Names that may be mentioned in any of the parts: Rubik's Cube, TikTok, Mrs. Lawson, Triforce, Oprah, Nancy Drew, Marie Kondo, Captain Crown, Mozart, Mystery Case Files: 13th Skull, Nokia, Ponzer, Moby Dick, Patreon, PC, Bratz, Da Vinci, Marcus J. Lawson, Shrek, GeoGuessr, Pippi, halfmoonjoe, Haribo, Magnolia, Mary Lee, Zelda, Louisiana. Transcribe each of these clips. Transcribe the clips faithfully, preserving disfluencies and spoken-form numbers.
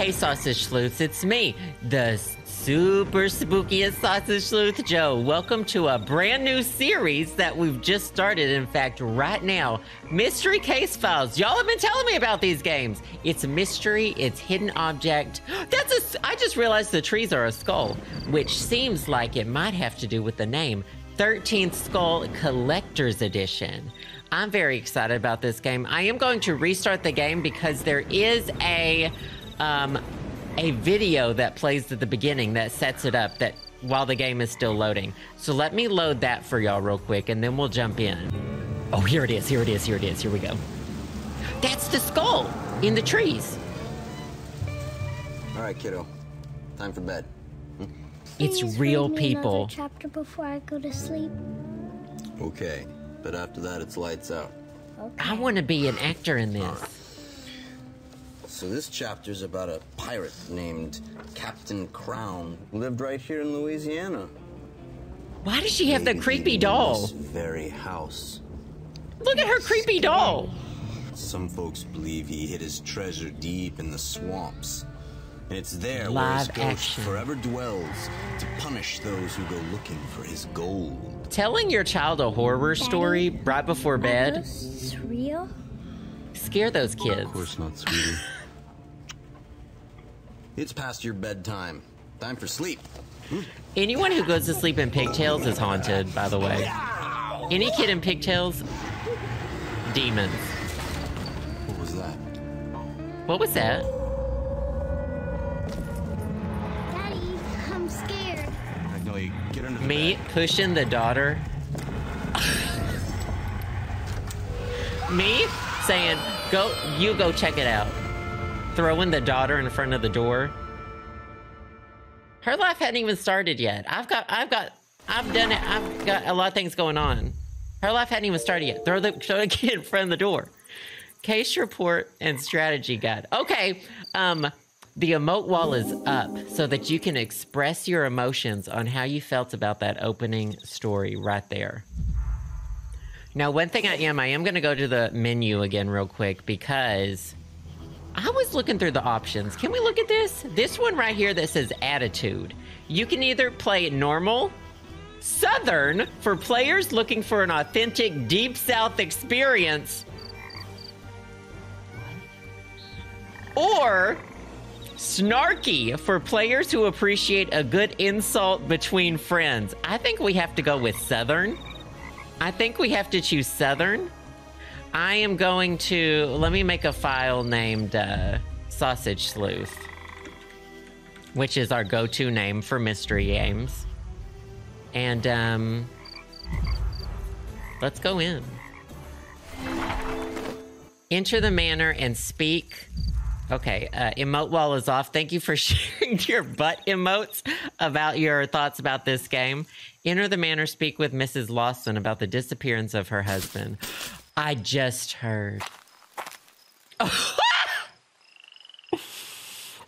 Hey, Sausage Sleuths, it's me, the super spookiest Sausage Sleuth Joe. Welcome to a brand new series that we've just started, in fact, right now. Mystery Case Files. Y'all have been telling me about these games. It's mystery, it's hidden object. That's a, I just realized the trees are a skull, which seems like it might have to do with the name. thirteenth Skull Collector's Edition. I'm very excited about this game. I am going to restart the game because there is a um, a video that plays at the beginning that sets it up that while the game is still loading. So let me load that for y'all real quick and then we'll jump in. Oh, here it is, here it is, here it is, here we go. That's the skull in the trees. All right, kiddo, time for bed. It's real people. Chapter before I go to sleep. Okay, but after that it's lights out. Okay. I want to be an actor in this. Right. So this chapter is about a pirate named Captain Crown who lived right here in Louisiana. Why does she have the creepy doll? This very house. Look at her creepy doll. Some folks believe he hid his treasure deep in the swamps. And it's there Live where his ghost action. forever dwells to punish those who go looking for his gold. Telling your child a horror Daddy, story right before bed? Are ghosts real? Scare those kids. Of course not, sweetie. It's past your bedtime. Time for sleep. Hmm? Anyone who goes to sleep in pigtails is haunted, by the way. Any kid in pigtails? Demons. What was that? What was that? Get under me bed. Pushing the daughter. Me saying, go, you go check it out. Throwing the daughter in front of the door. Her life hadn't even started yet. I've got, I've got, I've done it. I've got a lot of things going on. Her life hadn't even started yet. Throw the, throw the kid in front of the door. Case report and strategy guide. Okay. Um, The emote wall is up so that you can express your emotions on how you felt about that opening story right there. Now, one thing I am, I am going to go to the menu again real quick because I was looking through the options. Can we look at this? This one right here that says attitude. You can either play normal, southern for players looking for an authentic deep south experience, or snarky for players who appreciate a good insult between friends. I think we have to go with Southern. I think we have to choose Southern. I am going to, let me make a file named uh, Sausage Sleuth, which is our go-to name for mystery games. And um, let's go in. Enter the manor and speak. Okay, uh, emote wall is off. Thank you for sharing your butt emotes about your thoughts about this game. Enter the manor, speak with Missus Lawson about the disappearance of her husband. I just heard.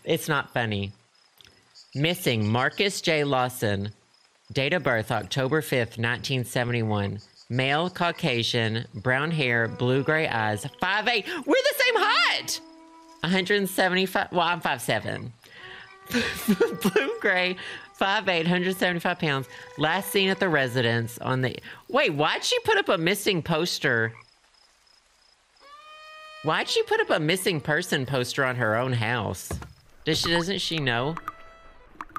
It's not funny. Missing Marcus J. Lawson, date of birth, October fifth, nineteen seventy-one. Male, Caucasian, brown hair, blue-gray eyes, five foot eight. We're the same height! one seventy-five, well, I'm five foot seven. Blue gray, five foot eight, one seventy-five pounds. Last seen at the residence on the... Wait, why'd she put up a missing poster? Why'd she put up a missing person poster on her own house? Does she, doesn't she know?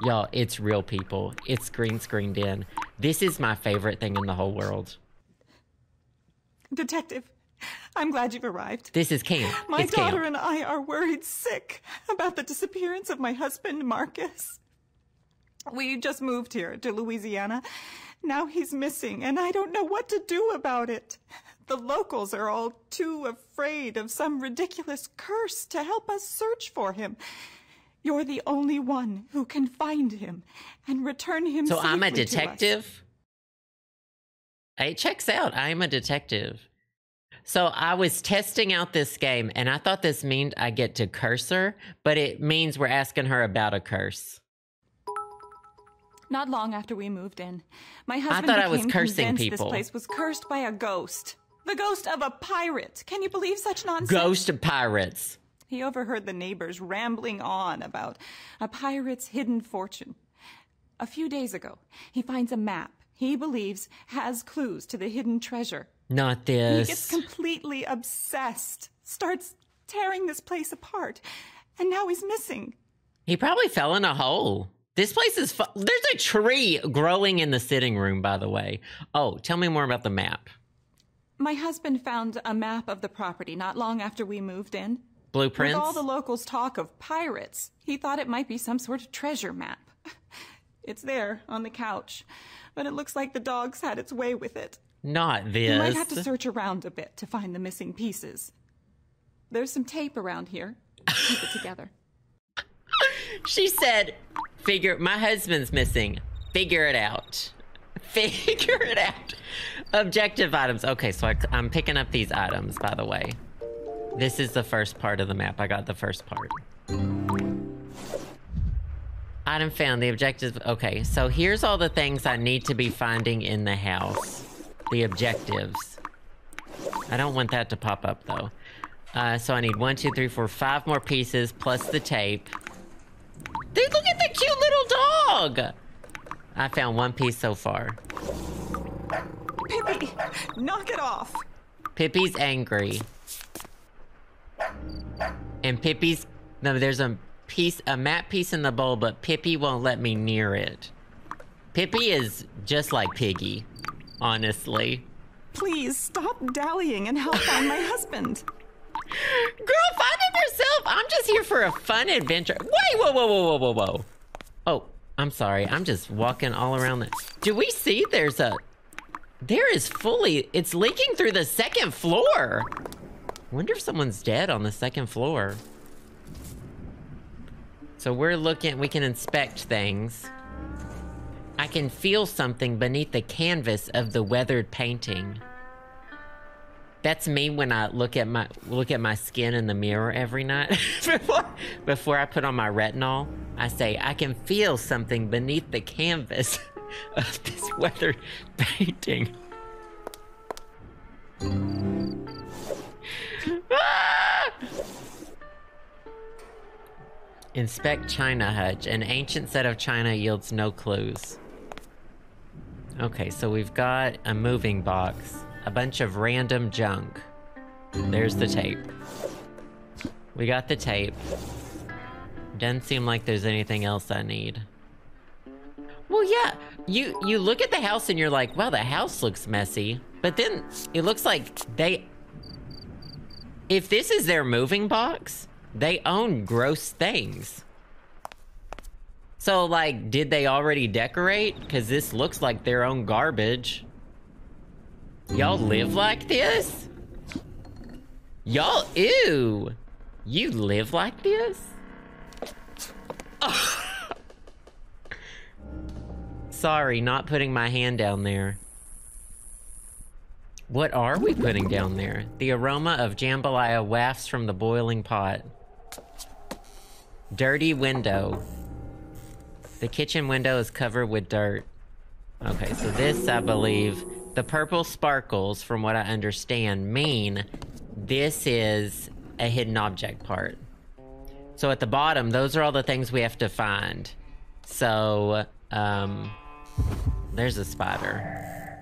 Y'all, it's real people. It's green screened in. This is my favorite thing in the whole world. Detective, I'm glad you've arrived. This is camp. My it's daughter camp. and I are worried sick about the disappearance of my husband, Marcus. We just moved here to Louisiana. Now he's missing, and I don't know what to do about it. The locals are all too afraid of some ridiculous curse to help us search for him. You're the only one who can find him and return him safely to us. So I'm a detective? It checks out. I'm a detective. So I was testing out this game, and I thought this meant I get to curse her, but it means we're asking her about a curse. Not long after we moved in, my husband I thought I was cursing people. This place was cursed by a ghost. The ghost of a pirate. Can you believe such nonsense? Ghost of pirates. He overheard the neighbors rambling on about a pirate's hidden fortune. A few days ago, he finds a map he believes has clues to the hidden treasure. Not this. He gets completely obsessed, starts tearing this place apart, and now he's missing. He probably fell in a hole. This place is... Fu There's a tree growing in the sitting room, by the way. Oh, tell me more about the map. My husband found a map of the property not long after we moved in. Blueprints? With all the locals talk of pirates, he thought it might be some sort of treasure map. It's there, on the couch. But it looks like the dog's had its way with it. Not this. You might have to search around a bit to find the missing pieces. There's some tape around here. Keep it together. She said, figure, my husband's missing. Figure it out. Figure it out. Objective items. Okay, so I, I'm picking up these items, by the way. This is the first part of the map. I got the first part. Item found, the objective. Okay, so here's all the things I need to be finding in the house. The objectives. I don't want that to pop up, though. Uh, so I need one, two, three, four, five more pieces, plus the tape. Dude, look at the cute little dog! I found one piece so far. Pippi, knock it off! Pippi's angry. And Pippi's... No, there's a piece, a map piece in the bowl, but Pippi won't let me near it. Pippi is just like Piggy, honestly. Please, stop dallying and help find my husband. Girl, find him yourself. I'm just here for a fun adventure. Wait, whoa, whoa, whoa, whoa, whoa, whoa. Oh, I'm sorry. I'm just walking all around the... Do we see there's a... There is fully... It's leaking through the second floor. Wonder if someone's dead on the second floor. So we're looking... We can inspect things. I can feel something beneath the canvas of the weathered painting. That's me when I look at my look at my skin in the mirror every night. before, before I put on my retinol, I say, I can feel something beneath the canvas of this weathered painting. Ah! Inspect China Hutch. An ancient set of china yields no clues. Okay, so we've got a moving box. A bunch of random junk. There's the tape. We got the tape. Doesn't seem like there's anything else I need. Well, yeah. You you look at the house and you're like, wow, the house looks messy. But then it looks like they... If this is their moving box, they own gross things. So, like, did they already decorate? Because this looks like their own garbage. Y'all live like this? Y'all, ew. You live like this? Oh. Sorry, not putting my hand down there. What are we putting down there? The aroma of jambalaya wafts from the boiling pot. Dirty window. The kitchen window is covered with dirt. Okay, so this, I believe... The purple sparkles, from what I understand, mean this is a hidden object part. So at the bottom, those are all the things we have to find. So, um, there's a spider.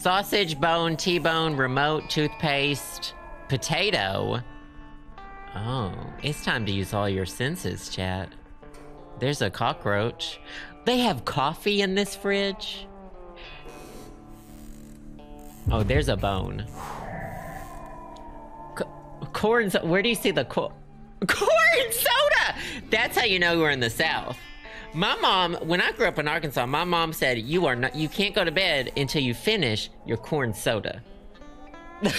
Sausage, bone, T-bone, remote, toothpaste, potato. Oh, it's time to use all your senses, chat. There's a cockroach. They have coffee in this fridge. Oh, there's a bone. C corn soda. Where do you see the co corn soda? That's how you know we're in the South. My mom, when I grew up in Arkansas, my mom said, you are not, you can't go to bed until you finish your corn soda. Oh,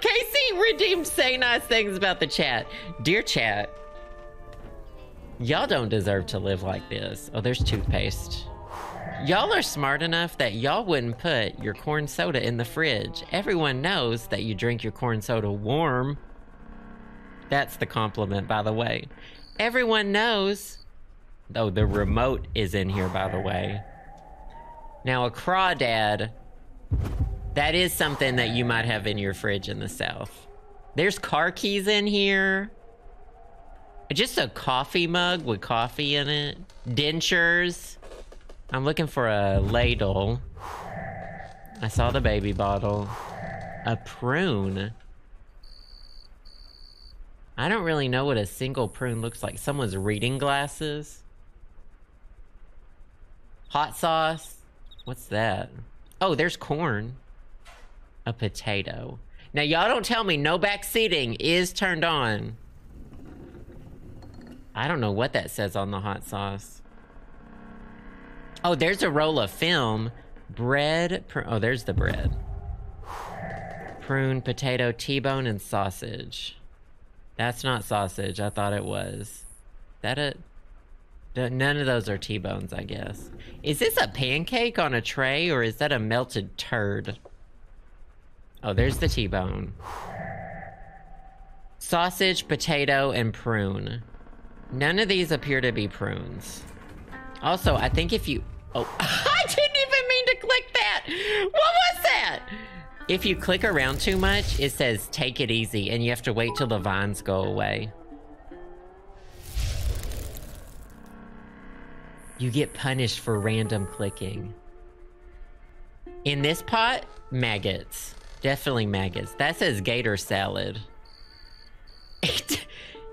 Casey redeemed saying nice things about the chat. Dear chat, y'all don't deserve to live like this. Oh, there's toothpaste. Y'all are smart enough that y'all wouldn't put your corn soda in the fridge. Everyone knows that you drink your corn soda warm. That's the compliment, by the way. Everyone knows. Oh, the remote is in here, by the way. Now, a crawdad, that is something that you might have in your fridge in the South. There's car keys in here. Just a coffee mug with coffee in it. Dentures. I'm looking for a ladle. I saw the baby bottle. A prune. I don't really know what a single prune looks like. Someone's reading glasses. Hot sauce. What's that? Oh, there's corn. A potato. Now, y'all don't tell me no back seating is turned on. I don't know what that says on the hot sauce. Oh, there's a roll of film. Bread. Oh, there's the bread. Prune, potato, T-bone, and sausage. That's not sausage. I thought it was. That a... None of those are T-bones, I guess. Is this a pancake on a tray, or is that a melted turd? Oh, there's the T-bone. Sausage, potato, and prune. None of these appear to be prunes. Also, I think if you... Oh, I didn't even mean to click that! What was that? If you click around too much, it says take it easy, and you have to wait till the vines go away. You get punished for random clicking. In this pot, maggots. Definitely maggots. That says gator salad.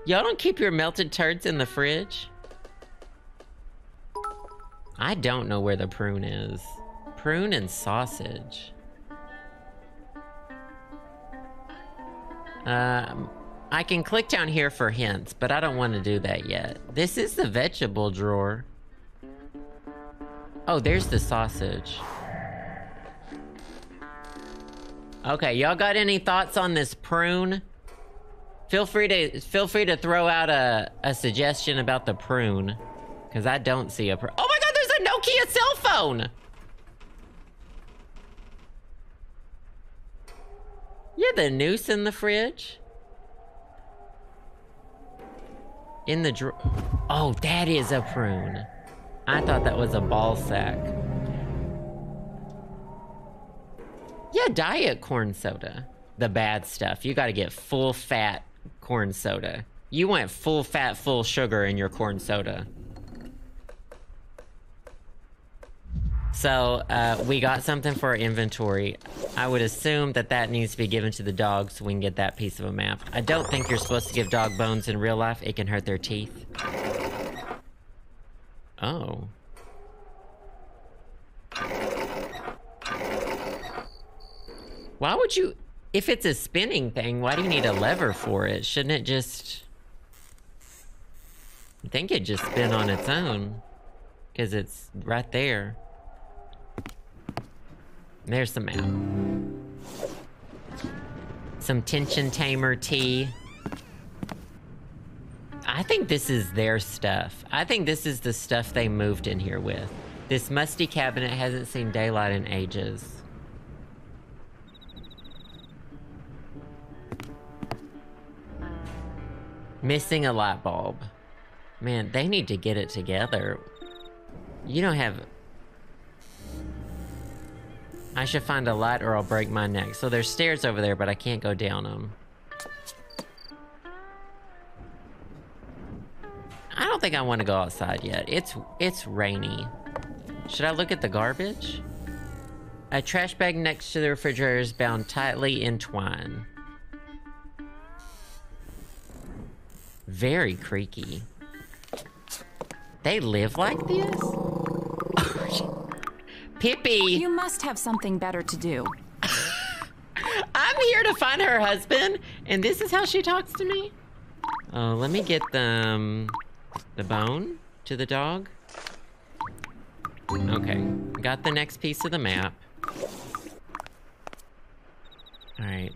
Y'all don't keep your melted turds in the fridge? I don't know where the prune is. Prune and sausage. Um, I can click down here for hints, but I don't want to do that yet. This is the vegetable drawer. Oh, there's the sausage. Okay, y'all got any thoughts on this prune? Feel free to feel free to throw out a, a suggestion about the prune, because I don't see a prune. Oh my God, there's a Nokia cell phone! Yeah, the noose in the fridge. In the drawer. Oh, that is a prune. I thought that was a ball sack. Yeah, diet corn soda. The bad stuff. You gotta get full fat corn soda. You want full fat, full sugar in your corn soda. So uh, we got something for our inventory. I would assume that that needs to be given to the dog so we can get that piece of a map. I don't think you're supposed to give dog bones in real life. It can hurt their teeth. Oh. Why would you... If it's a spinning thing, why do you need a lever for it? Shouldn't it just... I think it just spin on its own. Because it's right there. There's the map. Some tension tamer tea. I think this is their stuff. I think this is the stuff they moved in here with. This musty cabinet hasn't seen daylight in ages. Missing a light bulb. Man, they need to get it together. You don't have... I should find a light or I'll break my neck. So there's stairs over there, but I can't go down them. I don't think I want to go outside yet. It's it's rainy. Should I look at the garbage? A trash bag next to the refrigerator is bound tightly in twine. Very creaky. They live like this? Pippi! You must have something better to do. I'm here to find her husband, and this is how she talks to me? Oh, let me get the, the bone to the dog. Okay, got the next piece of the map. All right.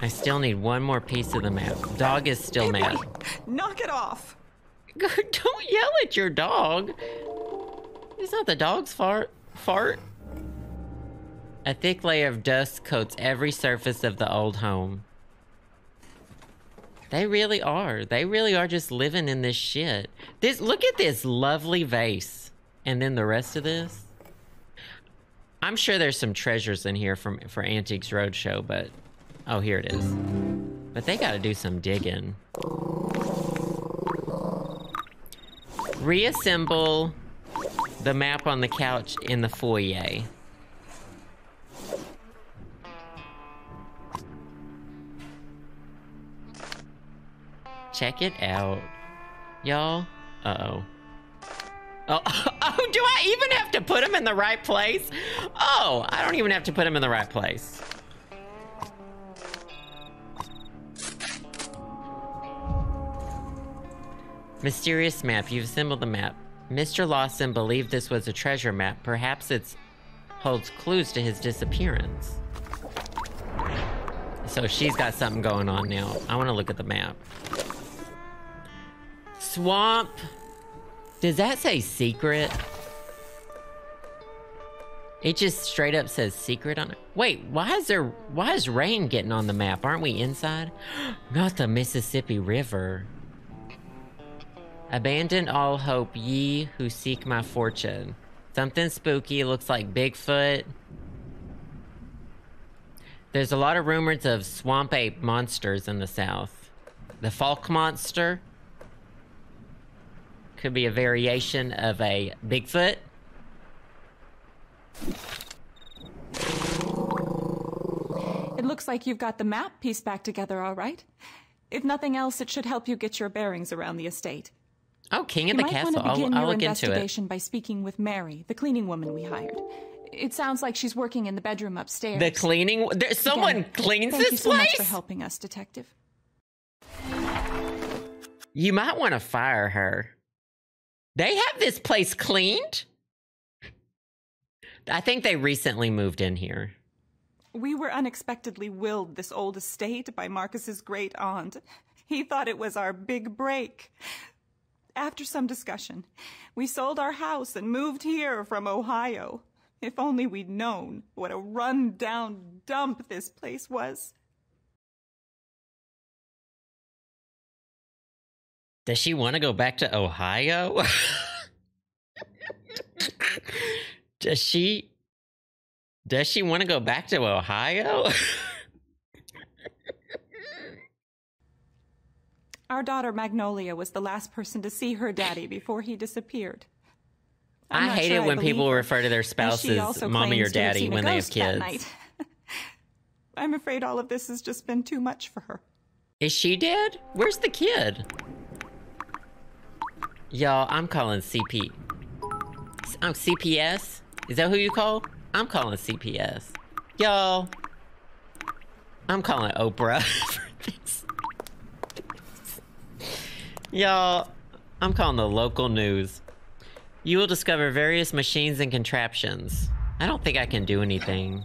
I still need one more piece of the map. Dog is still mad. Knock it off. Don't yell at your dog. It's not the dog's fart. Fart. A thick layer of dust coats every surface of the old home. They really are. They really are just living in this shit. This, look at this lovely vase. And then the rest of this. I'm sure there's some treasures in here from for Antiques Roadshow, but Oh, here it is. But they gotta do some digging. Reassemble the map on the couch in the foyer. Check it out, y'all. Uh-oh. Oh, oh, do I even have to put him in the right place? Oh, I don't even have to put him in the right place. Mysterious map. You've assembled the map. Mister Lawson believed this was a treasure map. Perhaps it holds clues to his disappearance. So she's got something going on now. I want to look at the map. Swamp. Does that say secret? It just straight up says secret on it. Wait, why is there, why is rain getting on the map? Aren't we inside? Not the Mississippi River. Abandon all hope, ye who seek my fortune. Something spooky, looks like Bigfoot. There's a lot of rumors of swamp ape monsters in the South. The Falk monster could be a variation of a Bigfoot. It looks like you've got the map piece back together, all right. If nothing else, it should help you get your bearings around the estate. Oh, King of the Castle. I'll, I'll look into it. You might want to begin your investigation by speaking with Mary, the cleaning woman we hired. It sounds like she's working in the bedroom upstairs. The cleaning? There's someone Again, cleans this place? Thank you so much for helping us, Detective. You might want to fire her. They have this place cleaned? I think they recently moved in here. We were unexpectedly willed this old estate by Marcus's great aunt. He thought it was our big break. After some discussion, we sold our house and moved here from Ohio. If only we'd known what a run-down dump this place was. Does she want to go back to Ohio? Does she... Does she want to go back to Ohio? Our daughter Magnolia was the last person to see her daddy before he disappeared. I'm I hate sure it when people refer to their spouses as mommy or daddy when they have kids. I'm afraid all of this has just been too much for her. Is she dead? Where's the kid? Y'all, I'm calling C P. I'm C P S? Is that who you call? I'm calling C P S. Y'all, I'm calling Oprah for this. Y'all, I'm calling the local news. You will discover various machines and contraptions. I don't think I can do anything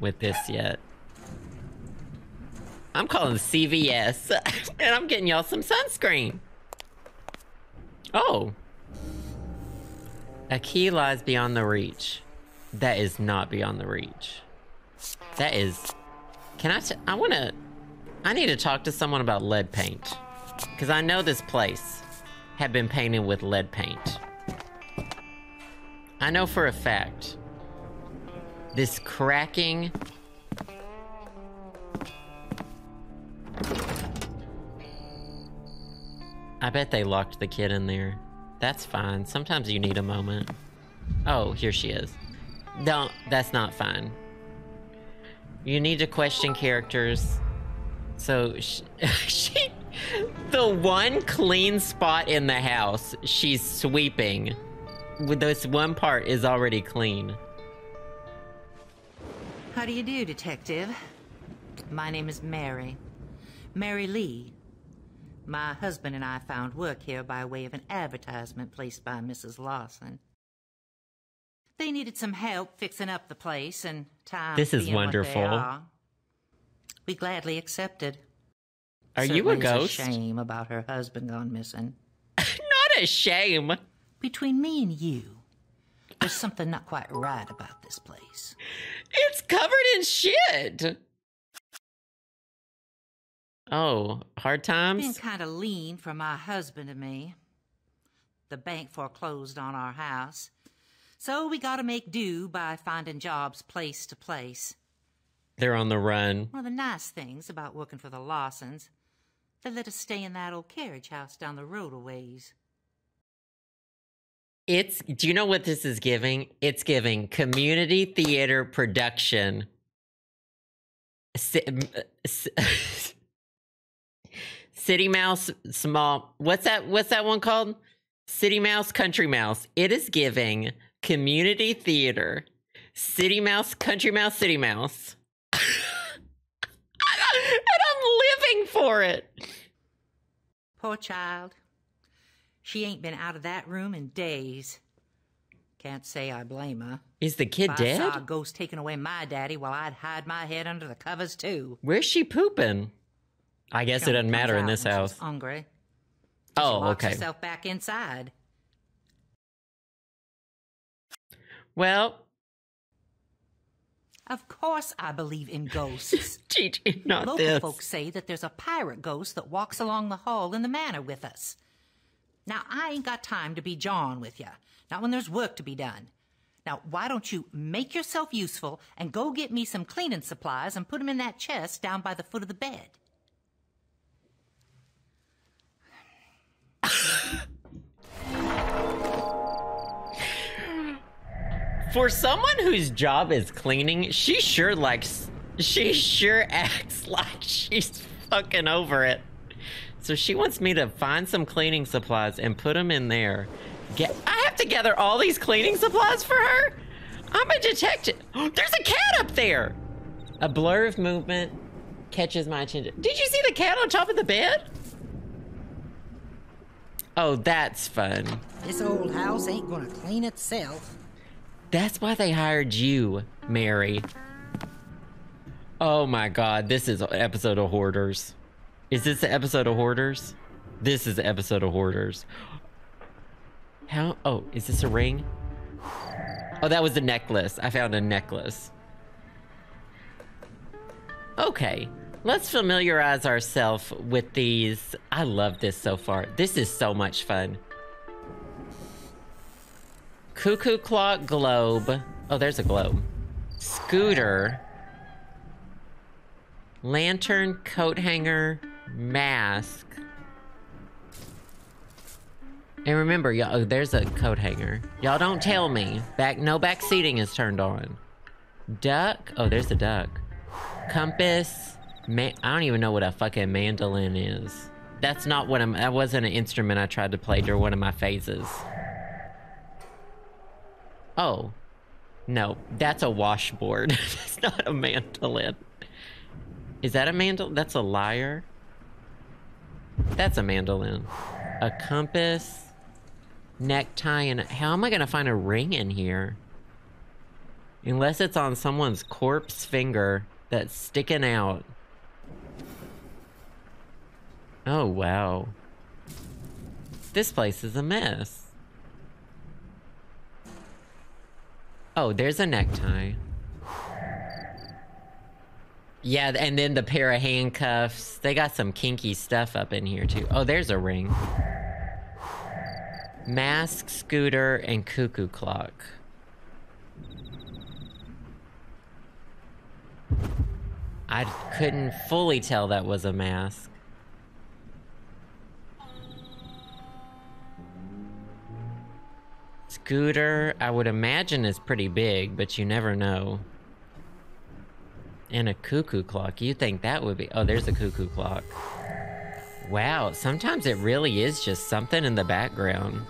with this yet. I'm calling C V S, and I'm getting y'all some sunscreen. Oh. A key lies beyond the reach. That is not beyond the reach. That is... Can I... T I want to... I need to talk to someone about lead paint. Because I know this place had been painted with lead paint. I know for a fact. This cracking... I bet they locked the kid in there. That's fine. Sometimes you need a moment. Oh, here she is. Don't... That's not fine. You need to question characters. So, she... she the one clean spot in the house she's sweeping with this one part is already clean. How do you do, Detective? My name is Mary. Mary Lee. My husband and I found work here by way of an advertisement placed by Missus Lawson. They needed some help fixing up the place and time. This is wonderful. What they are, we gladly accepted. Are you a ghost? It's a shame about her husband gone missing. Not a shame. Between me and you, there's something not quite right about this place. It's covered in shit. Oh, hard times? It's been kind of lean from my husband and me. The bank foreclosed on our house. So we gotta make do by finding jobs place to place. They're on the run. One of the nice things about working for the Lawsons, they let us stay in that old carriage house down the road a ways. It's, do you know what this is giving? It's giving community theater production. City Mouse, small, what's that, what's that one called? City Mouse, Country Mouse. It is giving community theater. City Mouse, Country Mouse, City Mouse. And I'm living for it. Poor child. She ain't been out of that room in days. Can't say I blame her. Is the kid dead? I saw a ghost taking away my daddy while I'd hide my head under the covers too. Where's she pooping? I guess it doesn't matter in this house. She's hungry. Oh, okay. She walks herself back inside. Well. Of course I believe in ghosts. Gigi, not this. Local folks say that there's a pirate ghost that walks along the hall in the manor with us. Now, I ain't got time to be jawing with you. Not when there's work to be done. Now, why don't you make yourself useful and go get me some cleaning supplies and put them in that chest down by the foot of the bed? For someone whose job is cleaning, she sure likes, she sure acts like she's fucking over it. So she wants me to find some cleaning supplies and put them in there. Get, I have to gather all these cleaning supplies for her? I'm a detective. There's a cat up there. A blur of movement catches my attention. Did you see the cat on top of the bed? Oh, that's fun. This old house ain't gonna clean itself. That's why they hired you, Mary. Oh my God, this is an episode of Hoarders. Is this an episode of Hoarders? This is an episode of Hoarders. How, oh, is this a ring? Oh, that was a necklace. I found a necklace. Okay. Let's familiarize ourselves with these. I love this so far. This is so much fun. Cuckoo clock, globe. Oh, there's a globe. Scooter. Lantern, coat hanger, mask. And remember, y'all, oh, there's a coat hanger. Y'all don't tell me. Back, no back seating is turned on. Duck. Oh, there's a duck. Compass. Man, I don't even know what a fucking mandolin is. That's not what I'm, that wasn't an instrument I tried to play during one of my phases. Oh. No, that's a washboard. That's not a mandolin. Is that a mandolin? That's a lyre. That's a mandolin. A compass. Necktie and, how am I gonna find a ring in here? Unless it's on someone's corpse finger that's sticking out. Oh, wow. This place is a mess. Oh, there's a necktie. Yeah, and then the pair of handcuffs. They got some kinky stuff up in here, too. Oh, there's a ring. Mask, scooter, and cuckoo clock. I couldn't fully tell that was a mask. Scooter, I would imagine is pretty big, but you never know. And a cuckoo clock, you think that would be, oh, there's a cuckoo clock. Wow, sometimes it really is just something in the background.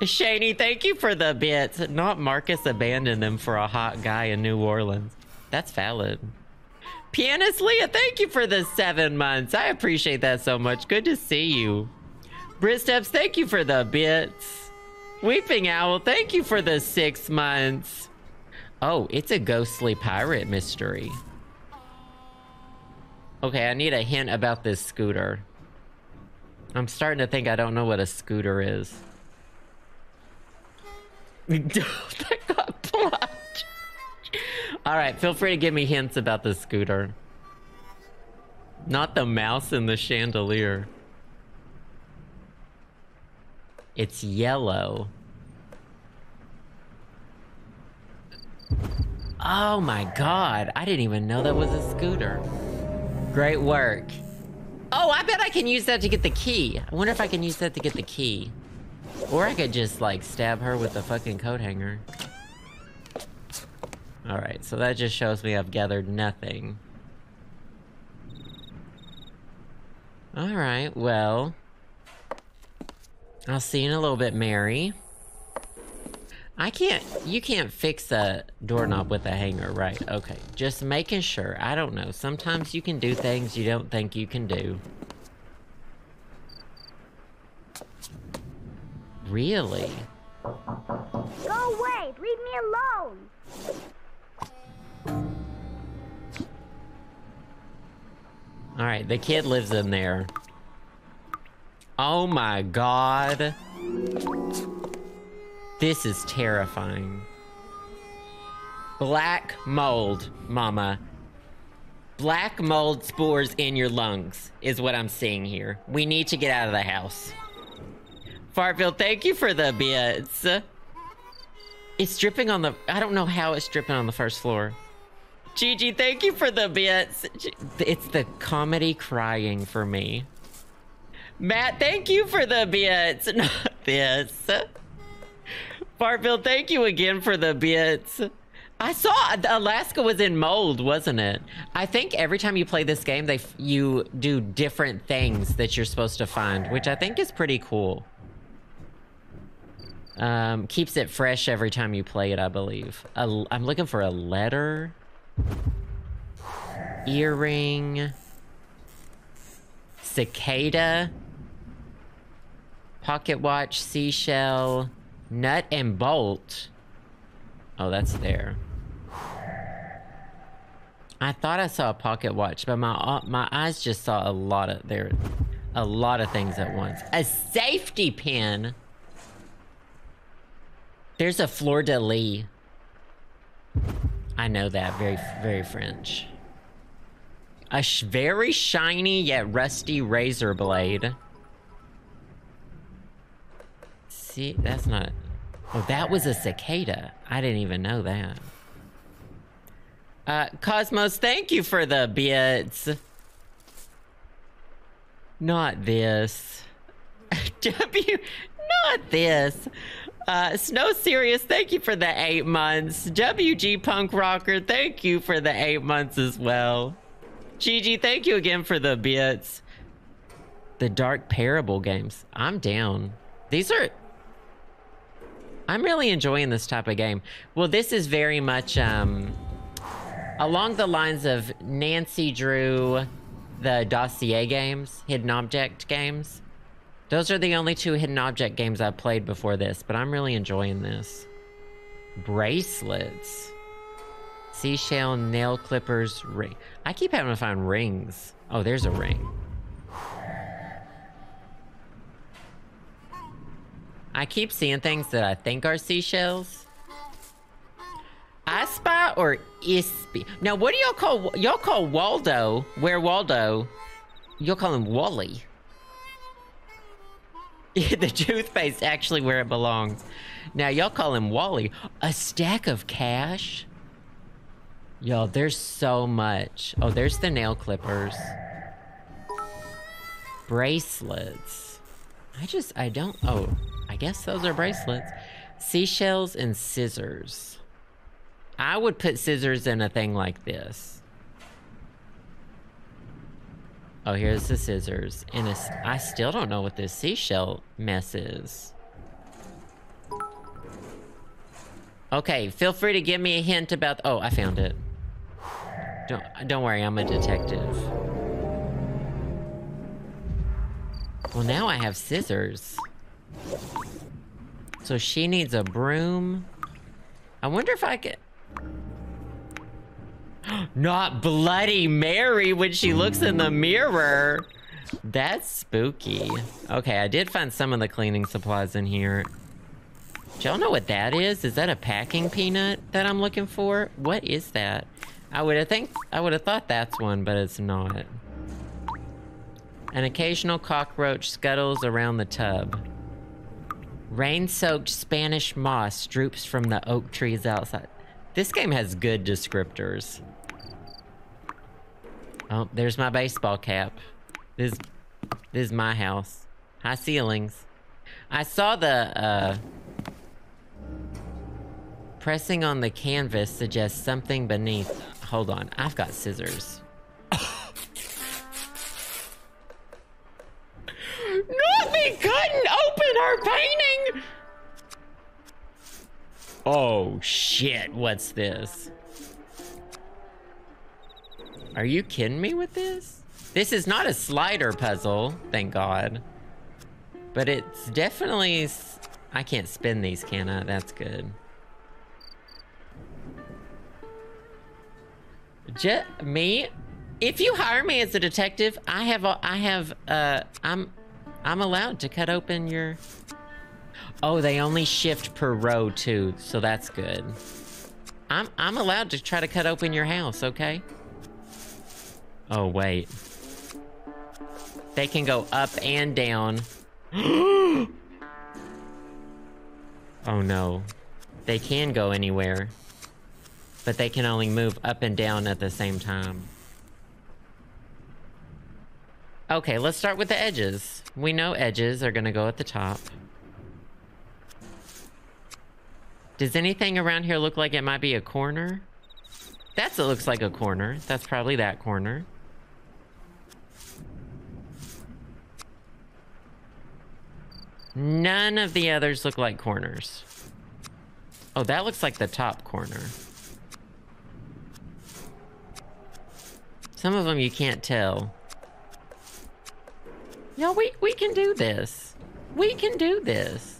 Shani, thank you for the bits. Not Marcus abandoned them for a hot guy in New Orleans. That's valid. Pianist Leah, thank you for the seven months. I appreciate that so much. Good to see you. Bristeps, thank you for the bits. Weeping Owl, thank you for the six months. Oh, it's a ghostly pirate mystery. Okay, I need a hint about this scooter. I'm starting to think I don't know what a scooter is. That got blocked. All right, feel free to give me hints about the scooter. Not the mouse in the chandelier. It's yellow. Oh my God, I didn't even know that was a scooter. Great work. Oh, I bet I can use that to get the key. I wonder if I can use that to get the key. Or I could just like stab her with the fucking coat hanger. All right, so that just shows me I've gathered nothing. All right, well, I'll see you in a little bit, Mary. I can't, you can't fix a doorknob with a hanger, right? Okay, just making sure. I don't know, sometimes you can do things you don't think you can do. Really? Go away, leave me alone! All right, the kid lives in there. Oh my God. This is terrifying. Black mold, Mama. Black mold spores in your lungs is what I'm seeing here. We need to get out of the house. Fartville, thank you for the bits. It's dripping on the... I don't know how it's dripping on the first floor. Gigi, thank you for the bits. It's the comedy crying for me. Matt, thank you for the bits. Not this. Fartville, thank you again for the bits. I saw Alaska was in mold, wasn't it? I think every time you play this game, they you do different things that you're supposed to find, which I think is pretty cool. Um, keeps it fresh every time you play it, I believe. A, I'm looking for a letter. Earring. Cicada. Pocket watch, seashell. Nut and bolt. Oh, that's there. I thought I saw a pocket watch, but my uh, my eyes just saw a lot of there, a lot of things at once. A safety pin. There's a fleur-de-lis. I know that, very very French. A sh very shiny yet rusty razor blade. See, that's not... Oh, that was a cicada. I didn't even know that. Uh, Cosmos, thank you for the bits. Not this. W, not this. Uh, Snow Sirius, thank you for the eight months. W G Punk Rocker, thank you for the eight months as well. Gigi, thank you again for the bits. The Dark Parable games. I'm down. These are... I'm really enjoying this type of game. Well, this is very much um, along the lines of Nancy Drew, the dossier games, hidden object games. Those are the only two hidden object games I've played before this, but I'm really enjoying this. Bracelets. Seashell, nail clippers, ring. I keep having to find rings. Oh, there's a ring. I keep seeing things that I think are seashells. I spy or ispy. Now, what do y'all call, y'all call Waldo, where Waldo, you'll call him Wally. The toothpaste actually where it belongs. Now, y'all call him Wally. A stack of cash? Y'all, there's so much. Oh, there's the nail clippers. Bracelets. I just, I don't, oh. I guess those are bracelets. Seashells and scissors. I would put scissors in a thing like this. Oh, here's the scissors. And a, I still don't know what this seashell mess is. Okay, feel free to give me a hint about... Oh, I found it. Don't, don't worry, I'm a detective. Well, now I have scissors. So she needs a broom. I wonder if I could... Not Bloody Mary when she looks in the mirror. That's spooky. Okay, I did find some of the cleaning supplies in here. Do y'all know what that is? Is that a packing peanut that I'm looking for? What is that? I would have think I would have thought that's one, but it's not. An occasional cockroach scuttles around the tub. Rain-soaked Spanish moss droops from the oak trees outside. This game has good descriptors. Oh, there's my baseball cap. This, this is my house. High ceilings. I saw the, uh... pressing on the canvas suggests something beneath. Hold on, I've got scissors. Nothing couldn't open her painting! Oh, shit, what's this? Are you kidding me with this? This is not a slider puzzle, thank God. But it's definitely... S I can't spin these, can I? That's good. Just me? If you hire me as a detective, I have... A, I have... Uh, I'm... I'm allowed to cut open your... Oh, they only shift per row, too, so that's good. I'm... I'm allowed to try to cut open your house, okay? Oh, wait. They can go up and down. Oh, no. They can go anywhere. But they can only move up and down at the same time. Okay, let's start with the edges. We know edges are gonna go at the top. Does anything around here look like it might be a corner? That's what looks like a corner. That's probably that corner. None of the others look like corners. Oh, that looks like the top corner. Some of them you can't tell. No, we, we can do this. We can do this.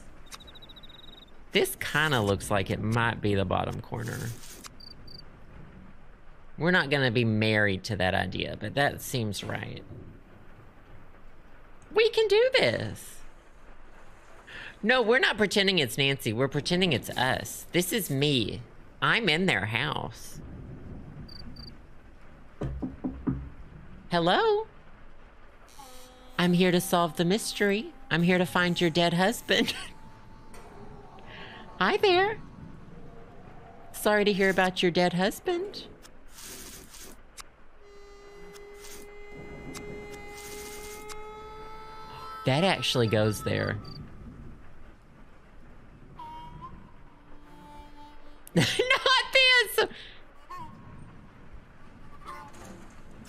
This kind of looks like it might be the bottom corner. We're not gonna be married to that idea, but that seems right. We can do this. No, we're not pretending it's Nancy. We're pretending it's us. This is me. I'm in their house. Hello? I'm here to solve the mystery. I'm here to find your dead husband. Hi there. Sorry to hear about your dead husband. That actually goes there. Not this!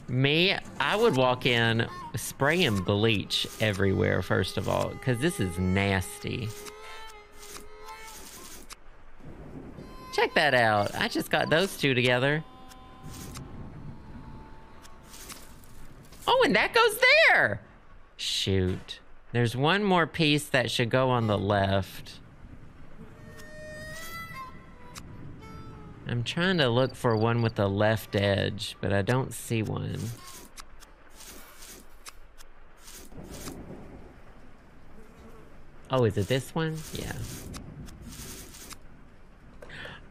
Me, I would walk in spraying bleach everywhere, first of all, because this is nasty. Check that out. I just got those two together. Oh, and that goes there! Shoot. There's one more piece that should go on the left. I'm trying to look for one with the left edge, but I don't see one. Oh, is it this one? Yeah.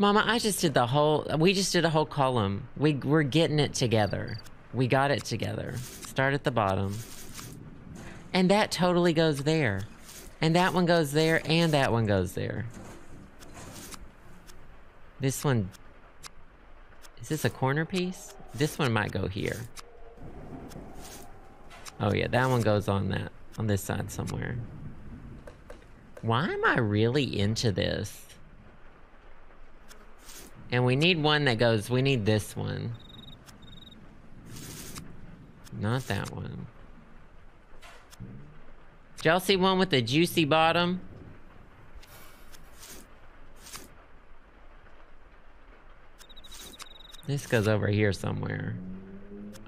Mama, I just did the whole, we just did a whole column. We, we're getting it together. We got it together. Start at the bottom. And that totally goes there. And that one goes there, and that one goes there. This one... Is this a corner piece? This one might go here. Oh yeah, that one goes on that, on this side somewhere. Why am I really into this? And we need one that goes, we need this one. Not that one. Did y'all see one with the juicy bottom? This goes over here somewhere.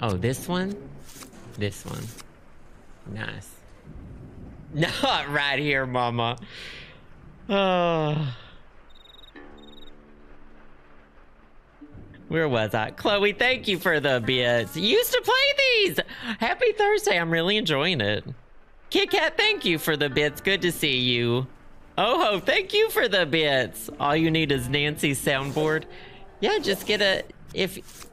Oh, this one? This one. Nice. Not right here, mama. Oh. Where was I? Chloe, thank you for the bits. You used to play these. Happy Thursday. I'm really enjoying it. Kit Kat, thank you for the bits. Good to see you. Oho, thank you for the bits. All you need is Nancy's soundboard. Yeah, just get a... If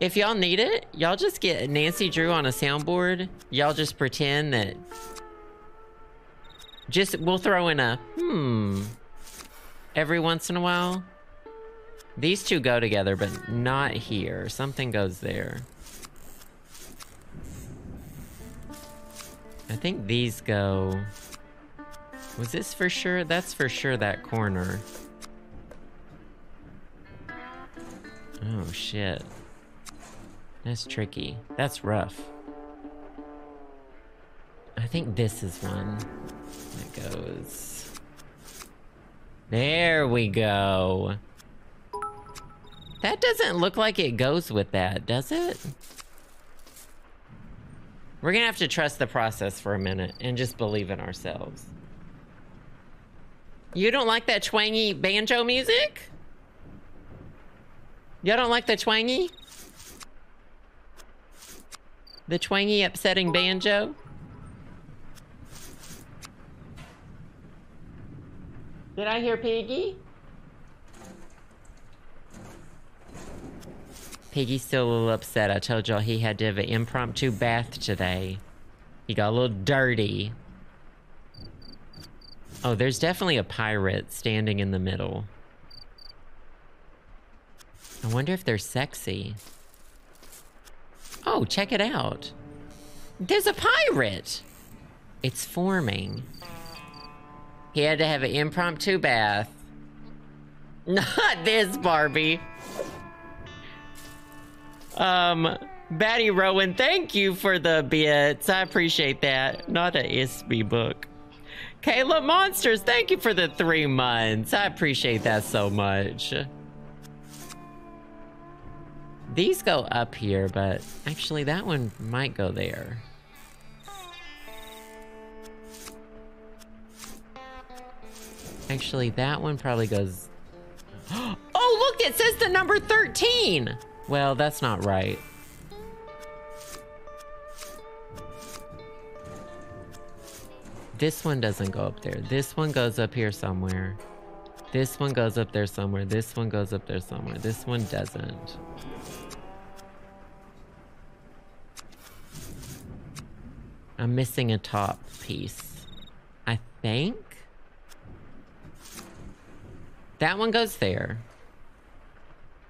if y'all need it, y'all just get Nancy Drew on a soundboard. Y'all just pretend that... Just... We'll throw in a... Hmm... Every once in a while. These two go together, but not here. Something goes there. I think these go... Was this for sure? That's for sure that corner. Oh, shit. That's tricky. That's rough. I think this is one that goes... There we go. That doesn't look like it goes with that, does it? We're gonna have to trust the process for a minute and just believe in ourselves. You don't like that twangy banjo music? Y'all don't like the twangy? The twangy upsetting banjo? Did I hear Piggy? Piggy's still a little upset. I told y'all he had to have an impromptu bath today. He got a little dirty. Oh, there's definitely a pirate standing in the middle. I wonder if they're sexy. Oh, check it out. There's a pirate! It's forming. He had to have an impromptu bath. Not this, Barbie. Um, Batty Rowan, thank you for the bits. I appreciate that. Not a I S B book. Caleb Monsters, thank you for the three months. I appreciate that so much. These go up here, but actually that one might go there. Actually, that one probably goes... Oh, look, it says the number thirteen. Well, that's not right. This one doesn't go up there. This one goes up here somewhere. This one goes up there somewhere. This one goes up there somewhere. This one doesn't. I'm missing a top piece, I think. That one goes there.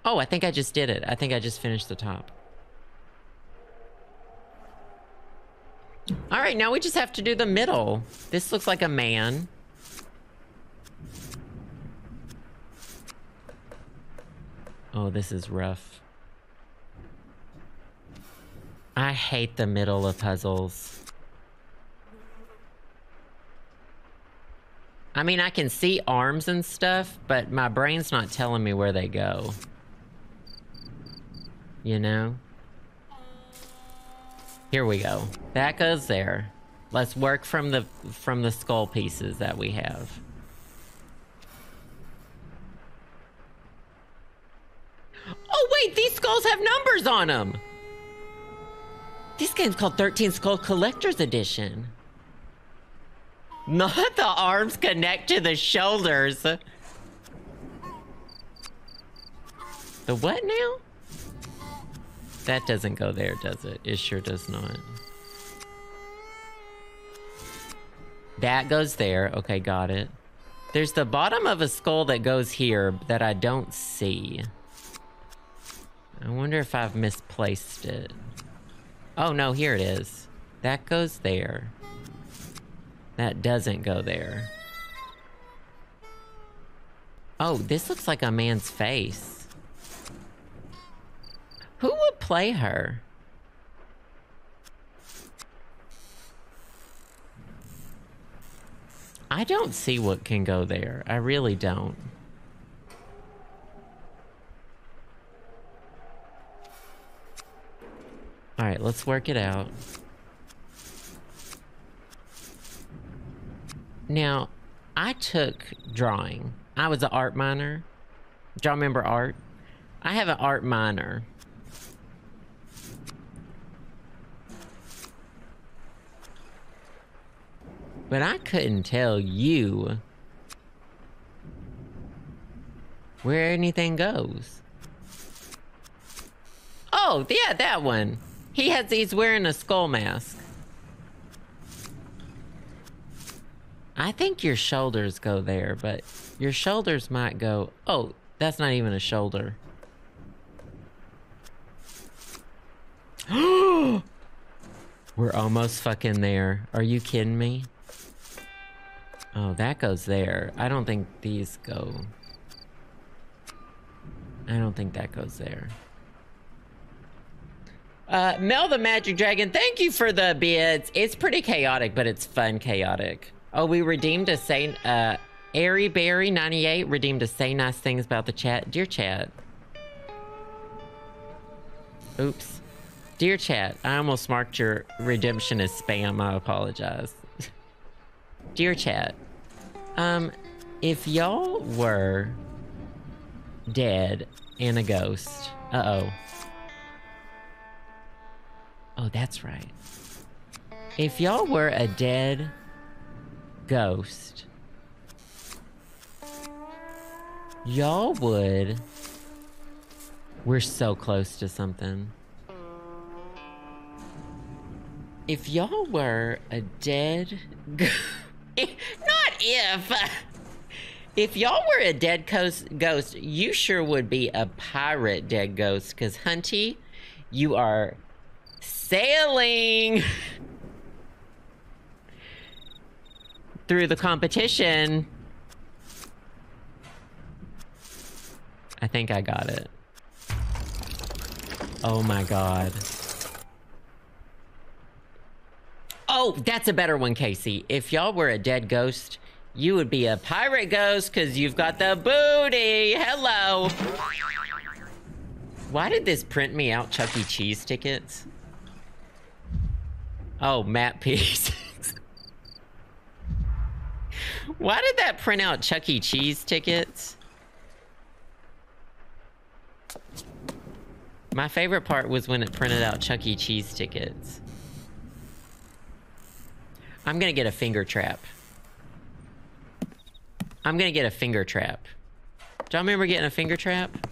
Oh, I think I just did it. I think I just finished the top. All right, now we just have to do the middle. This looks like a man. Oh, this is rough. I hate the middle of puzzles. I mean, I can see arms and stuff, but my brain's not telling me where they go. You know? Here we go. That goes there. Let's work from the from the skull pieces that we have. Oh wait, these skulls have numbers on them. This game's called thirteenth Skull Collector's Edition. Not the arms connect to the shoulders. The what now? That doesn't go there, does it? It sure does not. That goes there. Okay, got it. There's the bottom of a skull that goes here that I don't see. I wonder if I've misplaced it. Oh, no, here it is. That goes there. That doesn't go there. Oh, this looks like a man's face. Who would play her? I don't see what can go there. I really don't. All right, let's work it out. Now, I took drawing. I was an art minor. Do y'all remember art? I have an art minor. But I couldn't tell you where anything goes. Oh, yeah, that one. He has, he's wearing a skull mask. I think your shoulders go there, but your shoulders might go... Oh, That's not even a shoulder. We're almost fucking there. Are you kidding me? Oh, that goes there. I don't think these go. I don't think that goes there. Uh, Mel the Magic Dragon, thank you for the bids. It's pretty chaotic, but it's fun chaotic. Oh, we redeemed a say, uh, Airy Berry ninety-eight redeemed to say nice things about the chat. Dear chat. Oops. Dear chat, I almost marked your redemption as spam. I apologize. Dear chat, um, if y'all were dead and a ghost, uh-oh. Oh, that's right. If y'all were a dead ghost, y'all would... We're so close to something. If y'all were a dead... Not if! If y'all were a dead ghost, ghost, you sure would be a pirate dead ghost, because, Hunty, you are... sailing through the competition. I think I got it. Oh my God. Oh, that's a better one, Casey. If y'all were a dead ghost, you would be a pirate ghost because you've got the booty. Hello. Why did this print me out Chuck E. Cheese tickets? Oh, Matt Pease. Why did that print out Chuck E. Cheese tickets? My favorite part was when it printed out Chuck E. Cheese tickets. I'm gonna get a finger trap. I'm gonna get a finger trap. Do y'all remember getting a finger trap?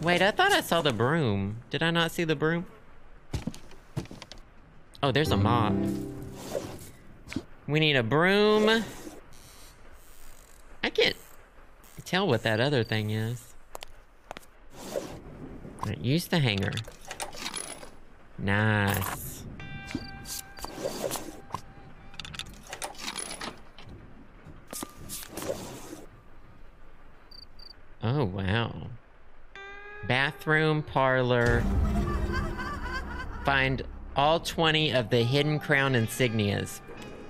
Wait, I thought I saw the broom. Did I not see the broom? Oh, there's a mop. We need a broom. I can't tell what that other thing is. Right, use the hanger. Nice. Oh, wow. Bathroom, parlor. Find... all twenty of the hidden crown insignias.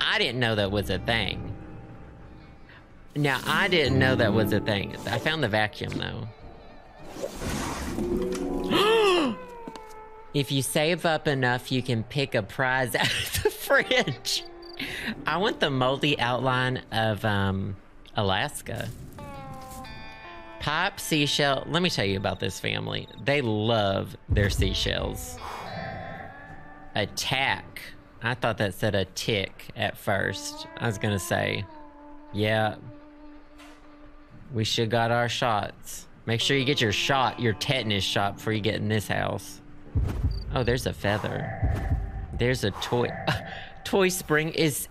I didn't know that was a thing. Now, I didn't know that was a thing. I found the vacuum, though. If you save up enough, you can pick a prize out of the fridge. I want the moldy outline of um, Alaska. Pipe, seashell. Let me tell you about this family. They love their seashells. Attack. I thought that said a tick at first. I was gonna say, yeah, we should got our shots. Make sure you get your shot, your tetanus shot, before you get in this house. Oh, there's a feather. There's a toy. Toy spring is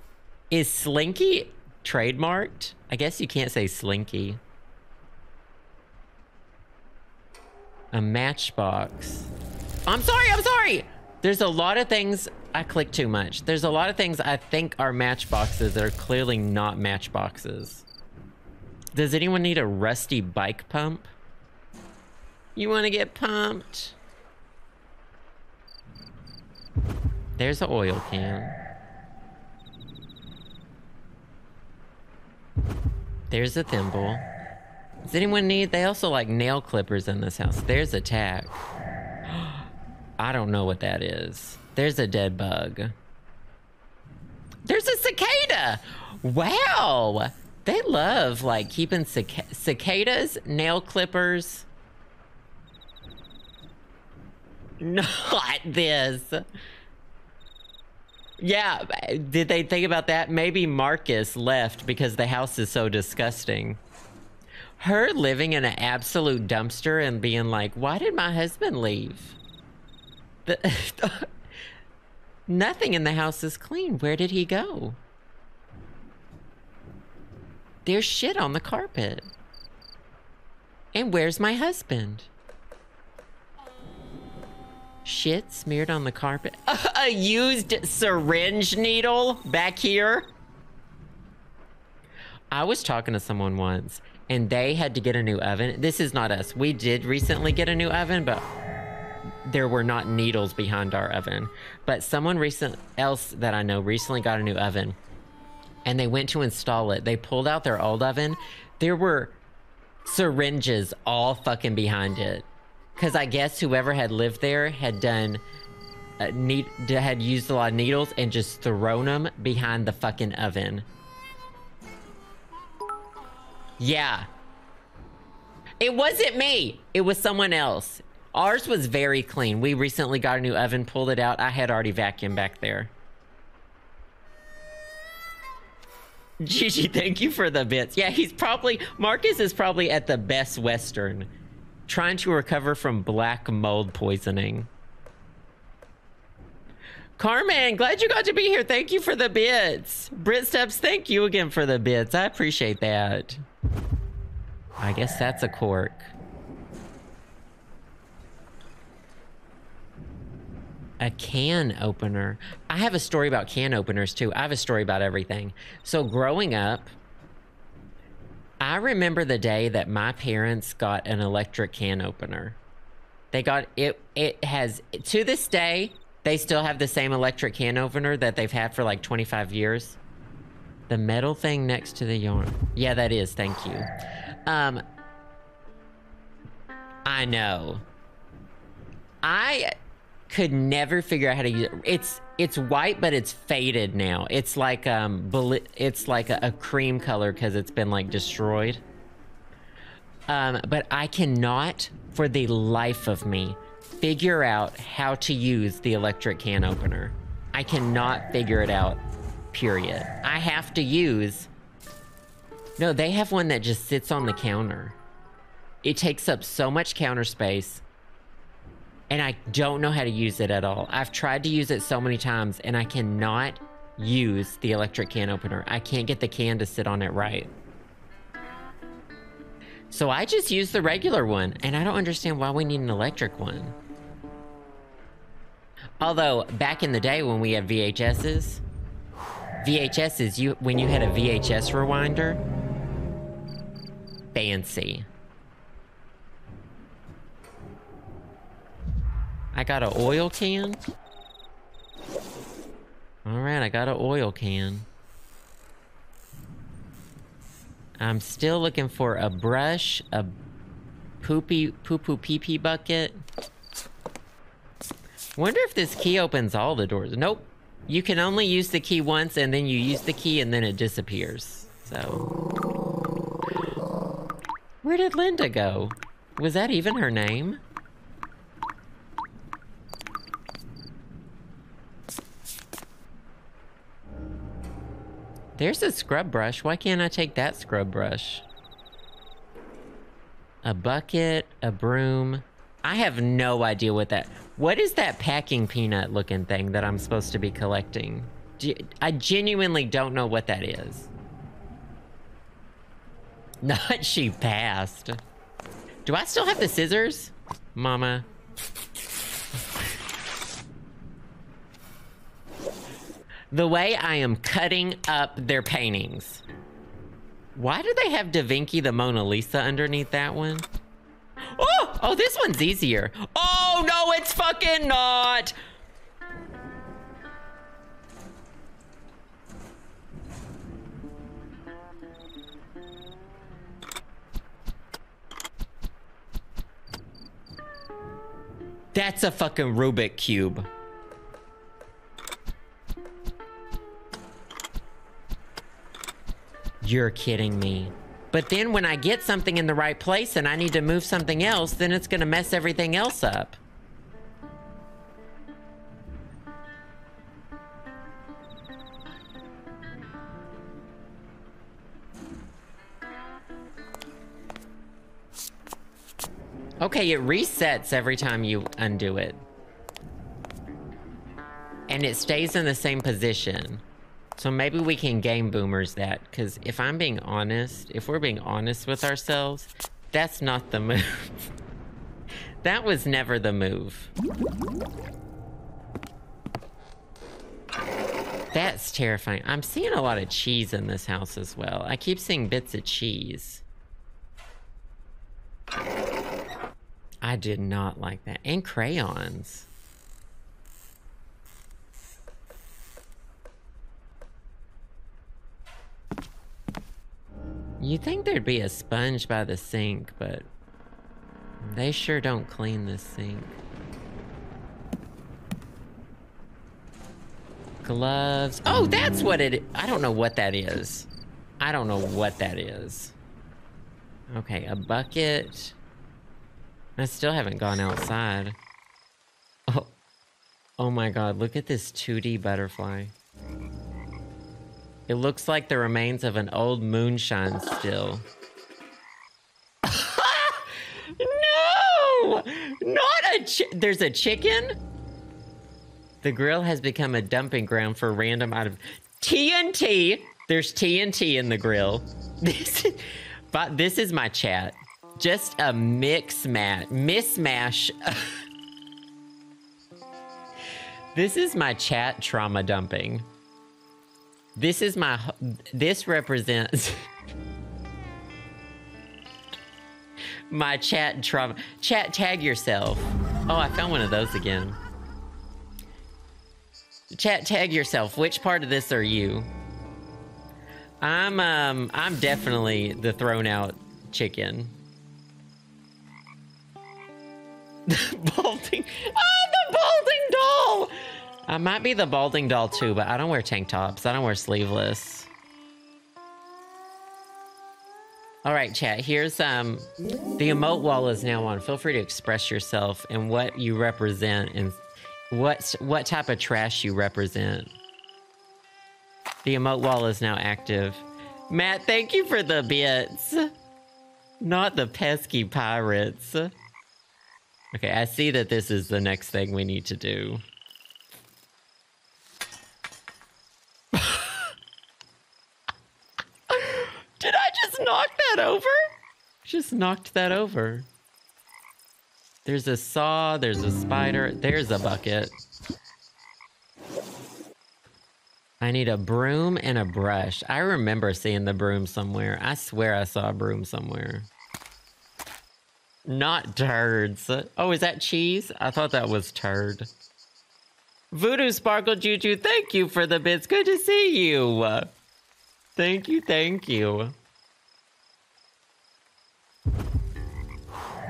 is Slinky trademarked? I guess you can't say Slinky. A matchbox. I'm sorry. I'm sorry. There's a lot of things, I click too much. There's a lot of things I think are matchboxes that are clearly not matchboxes. Does anyone need a rusty bike pump? You wanna get pumped? There's an oil can. There's a thimble. Does anyone need, they also like nail clippers in this house. There's a tack. I don't know what that is. There's a dead bug. There's a cicada. Wow. They love like keeping cic cicadas, nail clippers. Not this. Yeah, did they think about that? Maybe Marcus left because the house is so disgusting. Her living in an absolute dumpster and being like, why did my husband leave? The, nothing in the house is clean. Where did he go? There's shit on the carpet. And where's my husband? Shit smeared on the carpet. A used syringe needle back here. I was talking to someone once and they had to get a new oven. This is not us. We did recently get a new oven, but there were not needles behind our oven. But someone recent else that I know recently got a new oven and they went to install it. They pulled out their old oven. There were syringes all fucking behind it. Because I guess whoever had lived there had done, uh, need, had used a lot of needles and just thrown them behind the fucking oven. Yeah. It wasn't me. It was someone else. Ours was very clean. We recently got a new oven, pulled it out. I had already vacuumed back there. Gigi, thank you for the bits. Yeah, he's probably, Marcus is probably at the Best Western, trying to recover from black mold poisoning. Carmen, glad you got to be here. Thank you for the bits. Brit Steps, thank you again for the bits. I appreciate that. I guess that's a cork. A can opener. I have a story about can openers too. I have a story about everything. So growing up, I remember the day that my parents got an electric can opener. They got it. It has, to this day, they still have the same electric can opener that they've had for like twenty-five years. The metal thing next to the yarn. Yeah, that is. Thank you. Um, I know. I could never figure out how to use it. It's it's white, but it's faded now. It's like um, it's like a, a cream color because it's been like destroyed. Um, but I cannot, for the life of me, figure out how to use the electric can opener. I cannot figure it out, period. I have to use, no, they have one that just sits on the counter. It takes up so much counter space. And I don't know how to use it at all. I've tried to use it so many times and I cannot use the electric can opener. I can't get the can to sit on it right. So I just use the regular one and I don't understand why we need an electric one. Although back in the day when we had V H Ss, V H Ss, you, when you had a V H S rewinder, fancy. I got an oil can. All right, I got an oil can. I'm still looking for a brush, a poopy, poo-poo pee-pee bucket. Wonder if this key opens all the doors. Nope. You can only use the key once and then you use the key and then it disappears. So. Where did Linda go? Was that even her name? There's a scrub brush. Why can't I take that scrub brush? A bucket, a broom. I have no idea what that... What is that packing peanut looking thing that I'm supposed to be collecting? I genuinely don't know what that is. Not she passed. Do I still have the scissors? Mama. The way I am cutting up their paintings. Why do they have Da Vinci the Mona Lisa underneath that one? Oh, oh, this one's easier. Oh, no, it's fucking not. That's a fucking Rubik's Cube. You're kidding me. But then when I get something in the right place and I need to move something else, then it's gonna mess everything else up. Okay, it resets every time you undo it. And it stays in the same position. So maybe we can game boomers that, because if I'm being honest, if we're being honest with ourselves, That's not the move. That was never the move. That's terrifying. I'm seeing a lot of cheese in this house as well. I keep seeing bits of cheese. I did not like that. And crayons. You'd think there'd be a sponge by the sink, but they sure don't clean this sink. Gloves. Oh, that's what it is. I don't know what that is. I don't know what that is. Okay, a bucket. I still haven't gone outside. Oh, oh my God, look at this two D butterfly. It looks like the remains of an old moonshine still. No! Not a chi- There's a chicken? The grill has become a dumping ground for random items. T N T! There's T N T in the grill. This is, but this is my chat. Just a mix match, mismash. This is my chat trauma dumping. This is my, this represents my chat trauma. Chat, tag yourself. Oh, I found one of those again. Chat, tag yourself. Which part of this are you? I'm um I'm definitely the thrown out chicken. The balding, oh, the balding doll! I might be the balding doll too, but I don't wear tank tops. I don't wear sleeveless. All right, chat, here's um the emote wall is now on. Feel free to express yourself and what you represent and What, what type of trash you represent. The emote wall is now active. Matt, thank you for the bits. Not the pesky pirates. Okay, I see that this is the next thing we need to do. Did I just knock that over? Just knocked that over. There's a saw, there's a spider, there's a bucket. I need a broom and a brush. I remember seeing the broom somewhere. I swear I saw a broom somewhere. Not turds. Oh, is that cheese? I thought that was turd. Voodoo Sparkle Juju, thank you for the bits. Good to see you. Thank you, thank you.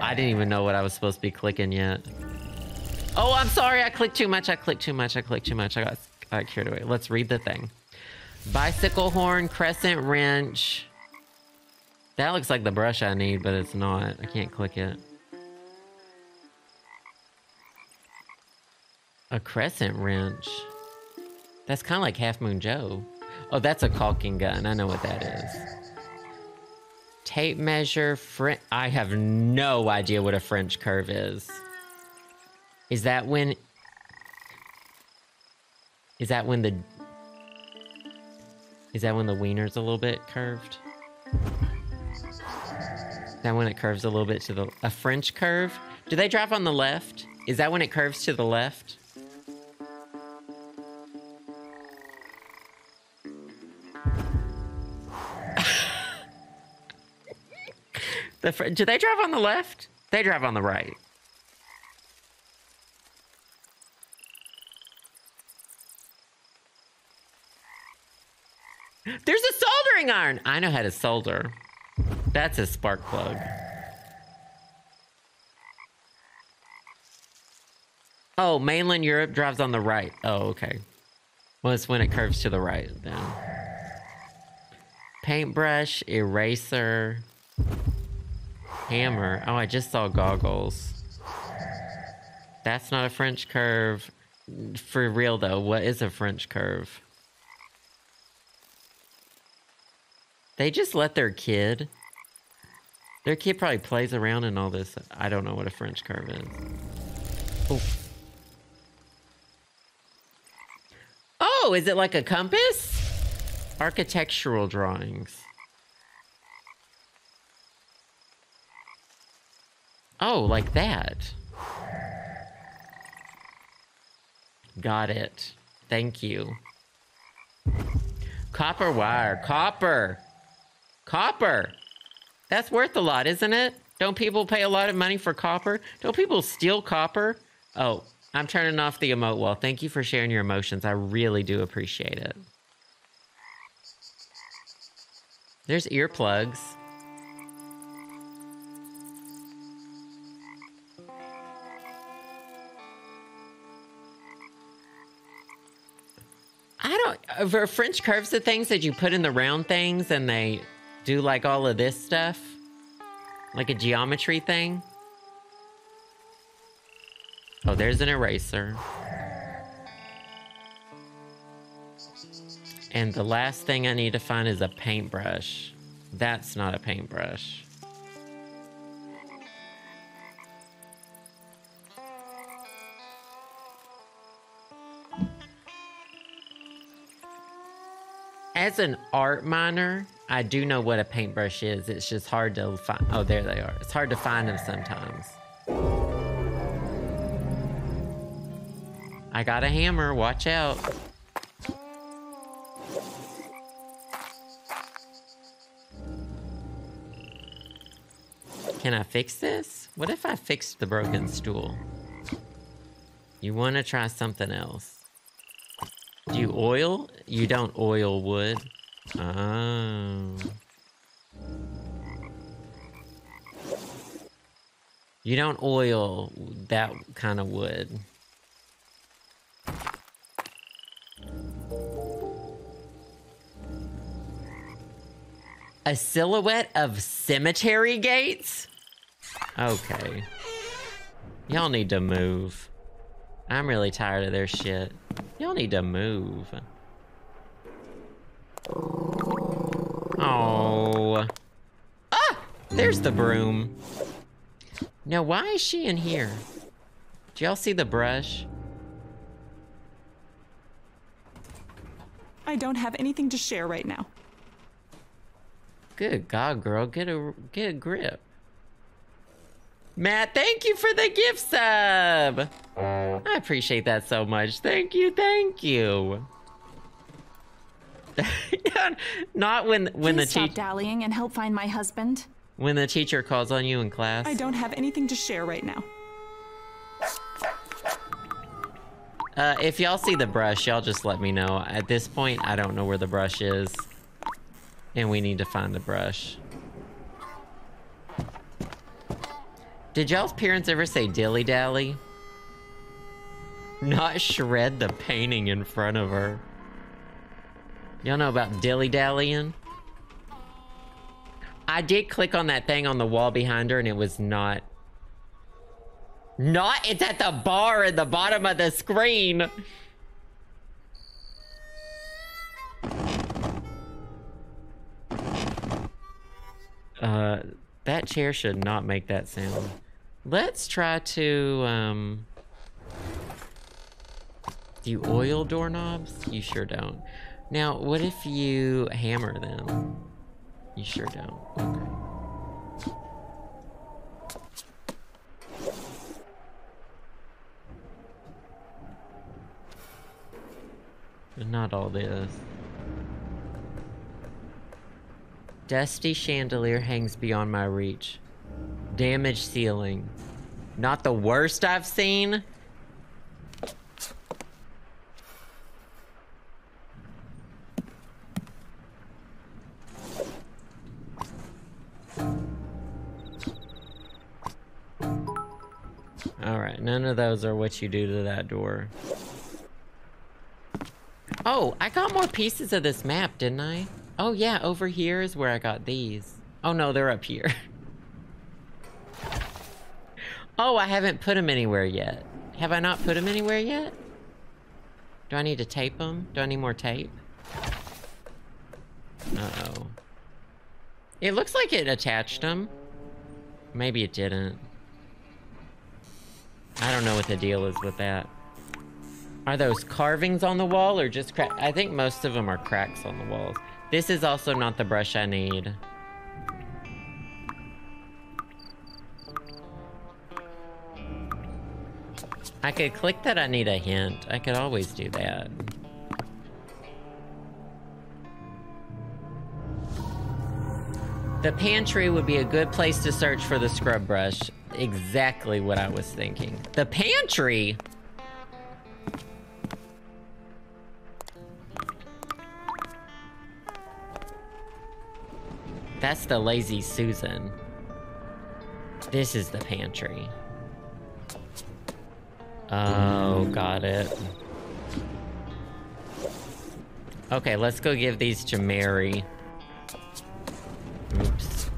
I didn't even know what I was supposed to be clicking yet. Oh, I'm sorry. I clicked too much. I clicked too much. I clicked too much. I got, I got carried away. Let's read the thing. Bicycle horn, crescent wrench. That looks like the brush I need, but it's not. I can't click it. A crescent wrench. That's kind of like Half Moon Joe. Oh, that's a caulking gun. I know what that is. Tape measure, French. I have no idea what a French curve is. Is that when? Is that when the? Is that when the wiener's a little bit curved? Is that when it curves a little bit to the? A French curve? Do they drive on the left? Is that when it curves to the left? The fr do they drive on the left? They drive on the right. There's a soldering iron. I know how to solder. That's a spark plug. Oh, mainland Europe drives on the right. Oh, okay. Well, it's when it curves to the right then. Paintbrush, eraser. Hammer. Oh, I just saw goggles. That's not a French curve. For real though, what is a French curve? They just let their kid. Their kid probably plays around in all this. I don't know what a French curve is. Oof. Oh, is it like a compass? Architectural drawings. Oh, like that. Got it. Thank you. Copper wire. Copper. Copper. That's worth a lot, isn't it? Don't people pay a lot of money for copper? Don't people steal copper? Oh, I'm turning off the emote wall. Thank you for sharing your emotions. I really do appreciate it. There's earplugs. I don't... For French curves, the things that you put in the round things and they do like all of this stuff. Like a geometry thing. Oh, there's an eraser. And the last thing I need to find is a paintbrush. That's not a paintbrush. As an art minor, I do know what a paintbrush is. It's just hard to find. Oh, there they are. It's hard to find them sometimes. I got a hammer. Watch out. Can I fix this? What if I fixed the broken stool? You want to try something else. Do you oil? You don't oil wood. Oh. You don't oil that kind of wood. A silhouette of cemetery gates? Okay. Y'all need to move. I'm really tired of their shit. Y'all need to move. Oh. Ah! There's the broom. Now, why is she in here? Do y'all see the brush? I don't have anything to share right now. Good God, girl. Get a, get a grip. Matt, thank you for the gift sub. I appreciate that so much. Thank you. Thank you. Not when when Please the teacher... stop dallying and help find my husband. When the teacher calls on you in class. I don't have anything to share right now. Uh, if y'all see the brush, y'all just let me know. At this point, I don't know where the brush is. And we need to find the brush. Did y'all's parents ever say dilly-dally? Not shred the painting in front of her. Y'all know about dilly-dallying? I did click on that thing on the wall behind her and it was not... Not? It's at the bar at the bottom of the screen! Uh, that chair should not make that sound. Let's try to, um... Do you oil doorknobs? You sure don't. Now, what if you hammer them? You sure don't. Okay. Not all this. Dusty chandelier hangs beyond my reach. Damaged ceiling. Not the worst I've seen. All right, none of those are what you do to that door. Oh, I got more pieces of this map, didn't I? Oh yeah, over here is where I got these. Oh no, they're up here. Oh, I haven't put them anywhere yet. Have I not put them anywhere yet? Do I need to tape them? Do I need more tape? Uh-oh. It looks like it attached them. Maybe it didn't. I don't know what the deal is with that. Are those carvings on the wall or just cracks? I think most of them are cracks on the walls. This is also not the brush I need. I could click that I need a hint. I could always do that. The pantry would be a good place to search for the scrub brush. Exactly what I was thinking. The pantry? That's the Lazy Susan. This is the pantry. Oh, got it. Okay, let's go give these to Mary. Oops.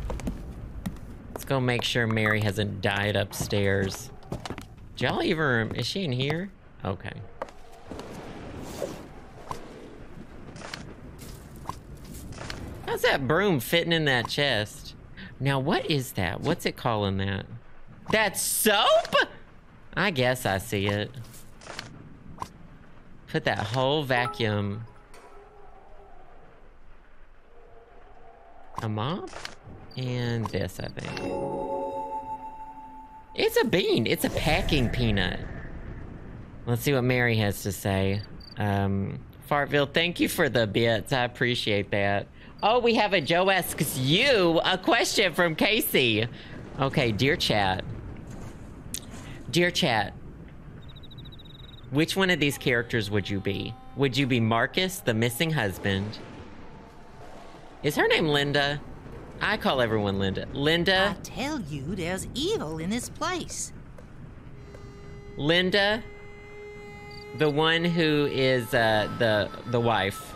Let's go make sure Mary hasn't died upstairs. Did y'all even... Is she in here? Okay. How's that broom fitting in that chest? Now, what is that? What's it calling that? That's soap? I guess I see it. Put that whole vacuum... A mop? And this, I think. It's a bean. It's a packing peanut. Let's see what Mary has to say. Um, Fartville, thank you for the bits. I appreciate that. Oh, we have a Joe Asks You a Question from Casey. Okay, dear chat. Dear chat. Which one of these characters would you be? Would you be Marcus, the missing husband? Is her name Linda? I call everyone Linda. Linda. I tell you, there's evil in this place. Linda, the one who is uh, the the wife.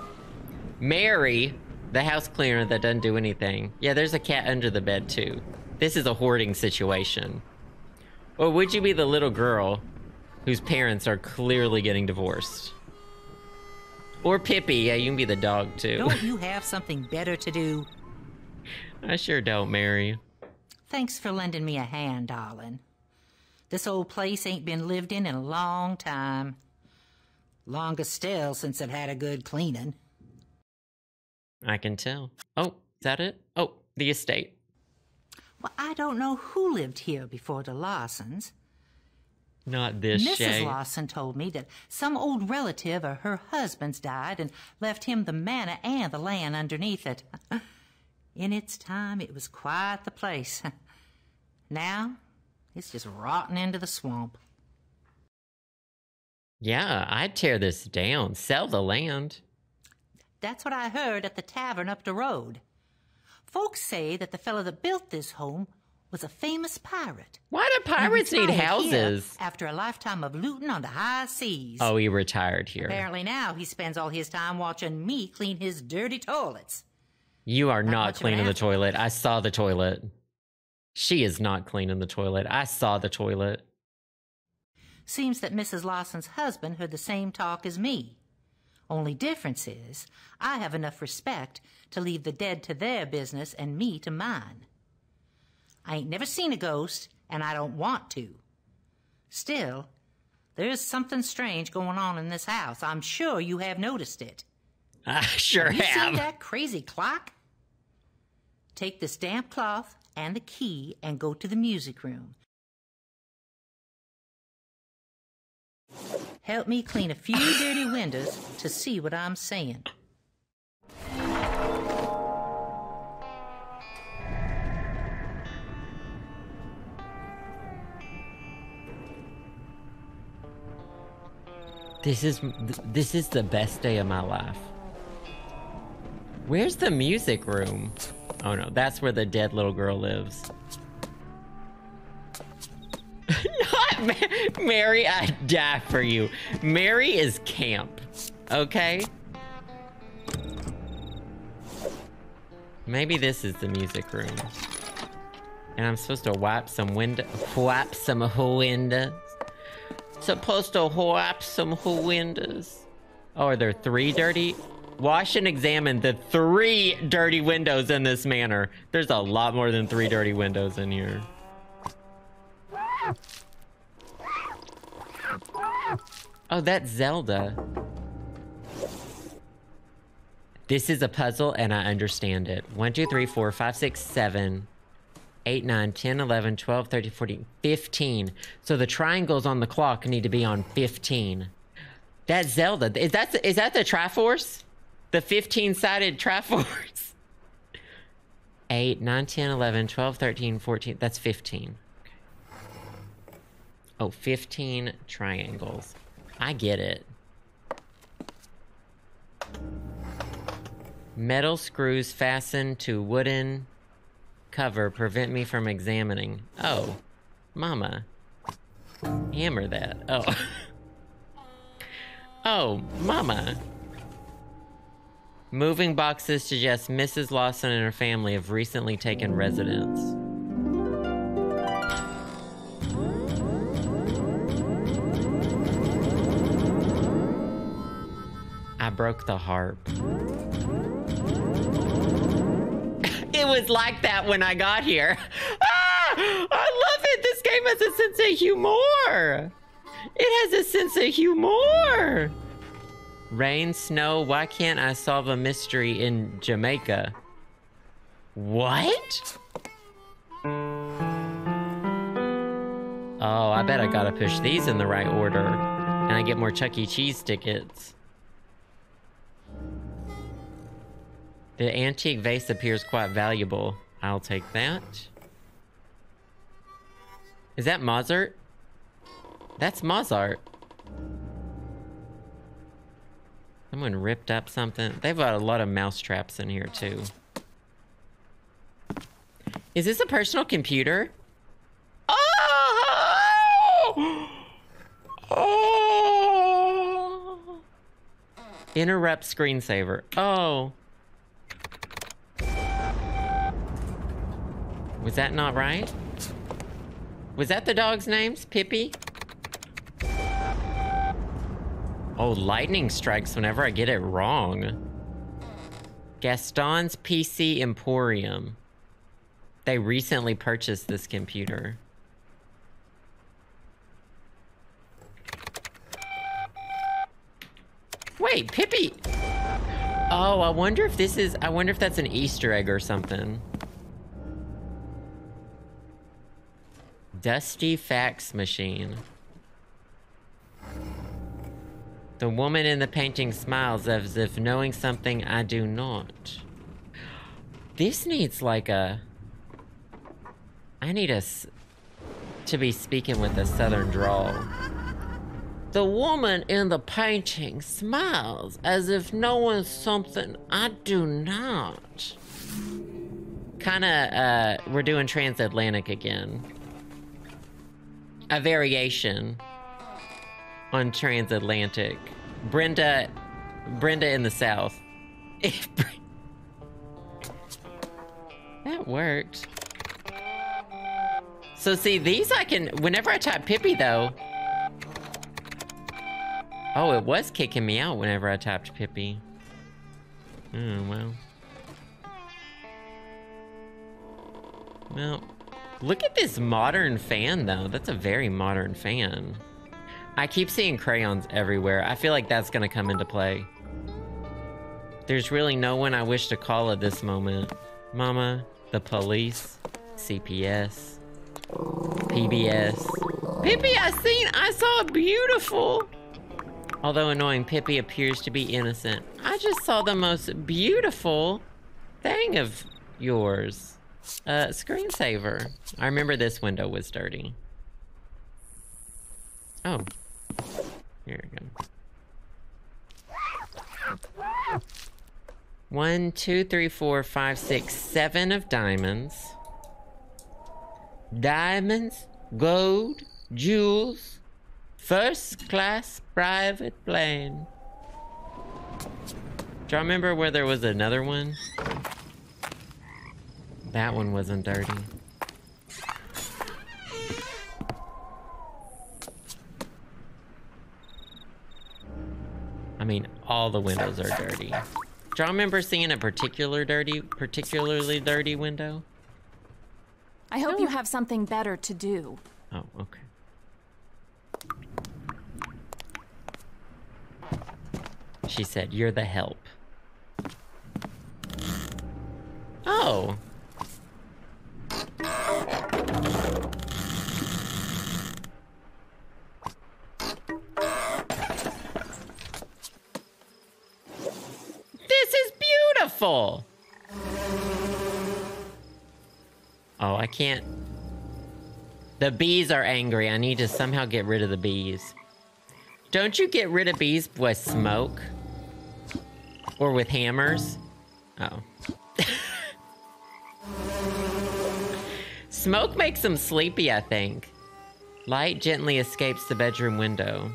Mary, the house cleaner that doesn't do anything. Yeah, there's a cat under the bed too. This is a hoarding situation. Or would you be the little girl whose parents are clearly getting divorced? Or Pippi. Yeah, you can be the dog, too. Don't you have something better to do? I sure don't, Mary. Thanks for lending me a hand, darling. This old place ain't been lived in in a long time. Longer still since I've had a good cleaning. I can tell. Oh, is that it? Oh, the estate. Well, I don't know who lived here before the Lawsons. Not this Missus Shay. Lawson told me that some old relative of her husband's died and left him the manor and the land underneath it. In its time, it was quite the place. Now, it's just rotting into the swamp. Yeah, I'd tear this down. Sell the land. That's what I heard at the tavern up the road. Folks say that the fellow that built this home was a famous pirate. Why do pirates need houses? After a lifetime of looting on the high seas. Oh, he retired here. Apparently now he spends all his time watching me clean his dirty toilets. You are not cleaning the toilet. I saw the toilet. She is not cleaning the toilet. I saw the toilet. Seems that Missus Lawson's husband heard the same talk as me. Only difference is, I have enough respect to leave the dead to their business and me to mine. I ain't never seen a ghost, and I don't want to. Still, there's something strange going on in this house. I'm sure you have noticed it. I sure have. You seen that crazy clock? Take this damp cloth and the key and go to the music room. Help me clean a few dirty windows to see what I'm saying. This is, this is the best day of my life. Where's the music room? Oh no, that's where the dead little girl lives. Not Ma Mary, I'd die for you. Mary is camp, okay? Maybe this is the music room. And I'm supposed to wipe some window, wipe some windows. Supposed to wipe some windows. Oh, are there three dirty? Wash and examine the three dirty windows in this manor. There's a lot more than three dirty windows in here. Oh, that's Zelda. This is a puzzle and I understand it. One, two, three, four, five, six, seven. eight, nine, ten, eleven, twelve, thirteen, fourteen, fifteen. So the triangles on the clock need to be on fifteen. That Zelda, is that, is that the Triforce? The fifteen-sided Triforce? eight, nine, ten, eleven, twelve, thirteen, fourteen. That's fifteen. Oh, fifteen triangles. I get it. Metal screws fastened to wooden cover prevent me from examining. Oh, mama. Hammer that. Oh. Oh, mama. Moving boxes suggests Missus Lawson and her family have recently taken residence. I broke the harp. It was like that when I got here. Ah, I love it. This game has a sense of humor. It has a sense of humor. Rain, snow, why can't I solve a mystery in Jamaica? What? Oh, I bet I gotta push these in the right order. And I get more Chuck E. Cheese tickets. The antique vase appears quite valuable. I'll take that. Is that Mozart? That's Mozart. Someone ripped up something. They've got a lot of mouse traps in here too. Is this a personal computer? Oh! Oh! Interrupt screensaver. Oh. Was that not right? Was that the dog's names? Pippi? Oh, lightning strikes whenever I get it wrong. Gaston's P C Emporium. They recently purchased this computer. Wait, Pippi! Oh, I wonder if this is... I wonder if that's an Easter egg or something. Dusty fax machine. The woman in the painting smiles as if knowing something I do not. This needs like a... I need us to be speaking with a southern drawl. The woman in the painting smiles as if knowing something I do not. Kinda, uh, we're doing transatlantic again. A variation on transatlantic. Brenda, Brenda in the South. That worked. So see, these I can, whenever I type Pippi though. Oh, it was kicking me out whenever I typed Pippi. Oh, well. Well. Look at this modern fan, though. That's a very modern fan. I keep seeing crayons everywhere. I feel like that's gonna come into play. There's really no one I wish to call at this moment. Mama, the police, C P S, P B S. Pippi, I seen, I saw a beautiful. Although annoying, Pippi appears to be innocent. I just saw the most beautiful thing of yours. Uh, screensaver. I remember this window was dirty. Oh. Here we go. One, two, three, four, five, six, seven of diamonds. Diamonds, gold, jewels, first class private plane. Do y'all remember where there was another one? That one wasn't dirty. I mean, all the windows are dirty. Do y'all remember seeing a particular dirty, particularly dirty window? I hope no. You have something better to do. Oh, okay. She said, "You're the help." Oh. Oh, I can't. The bees are angry. I need to somehow get rid of the bees. Don't you get rid of bees with smoke? Or with hammers? Oh. Smoke makes them sleepy, I think. Light gently escapes the bedroom window.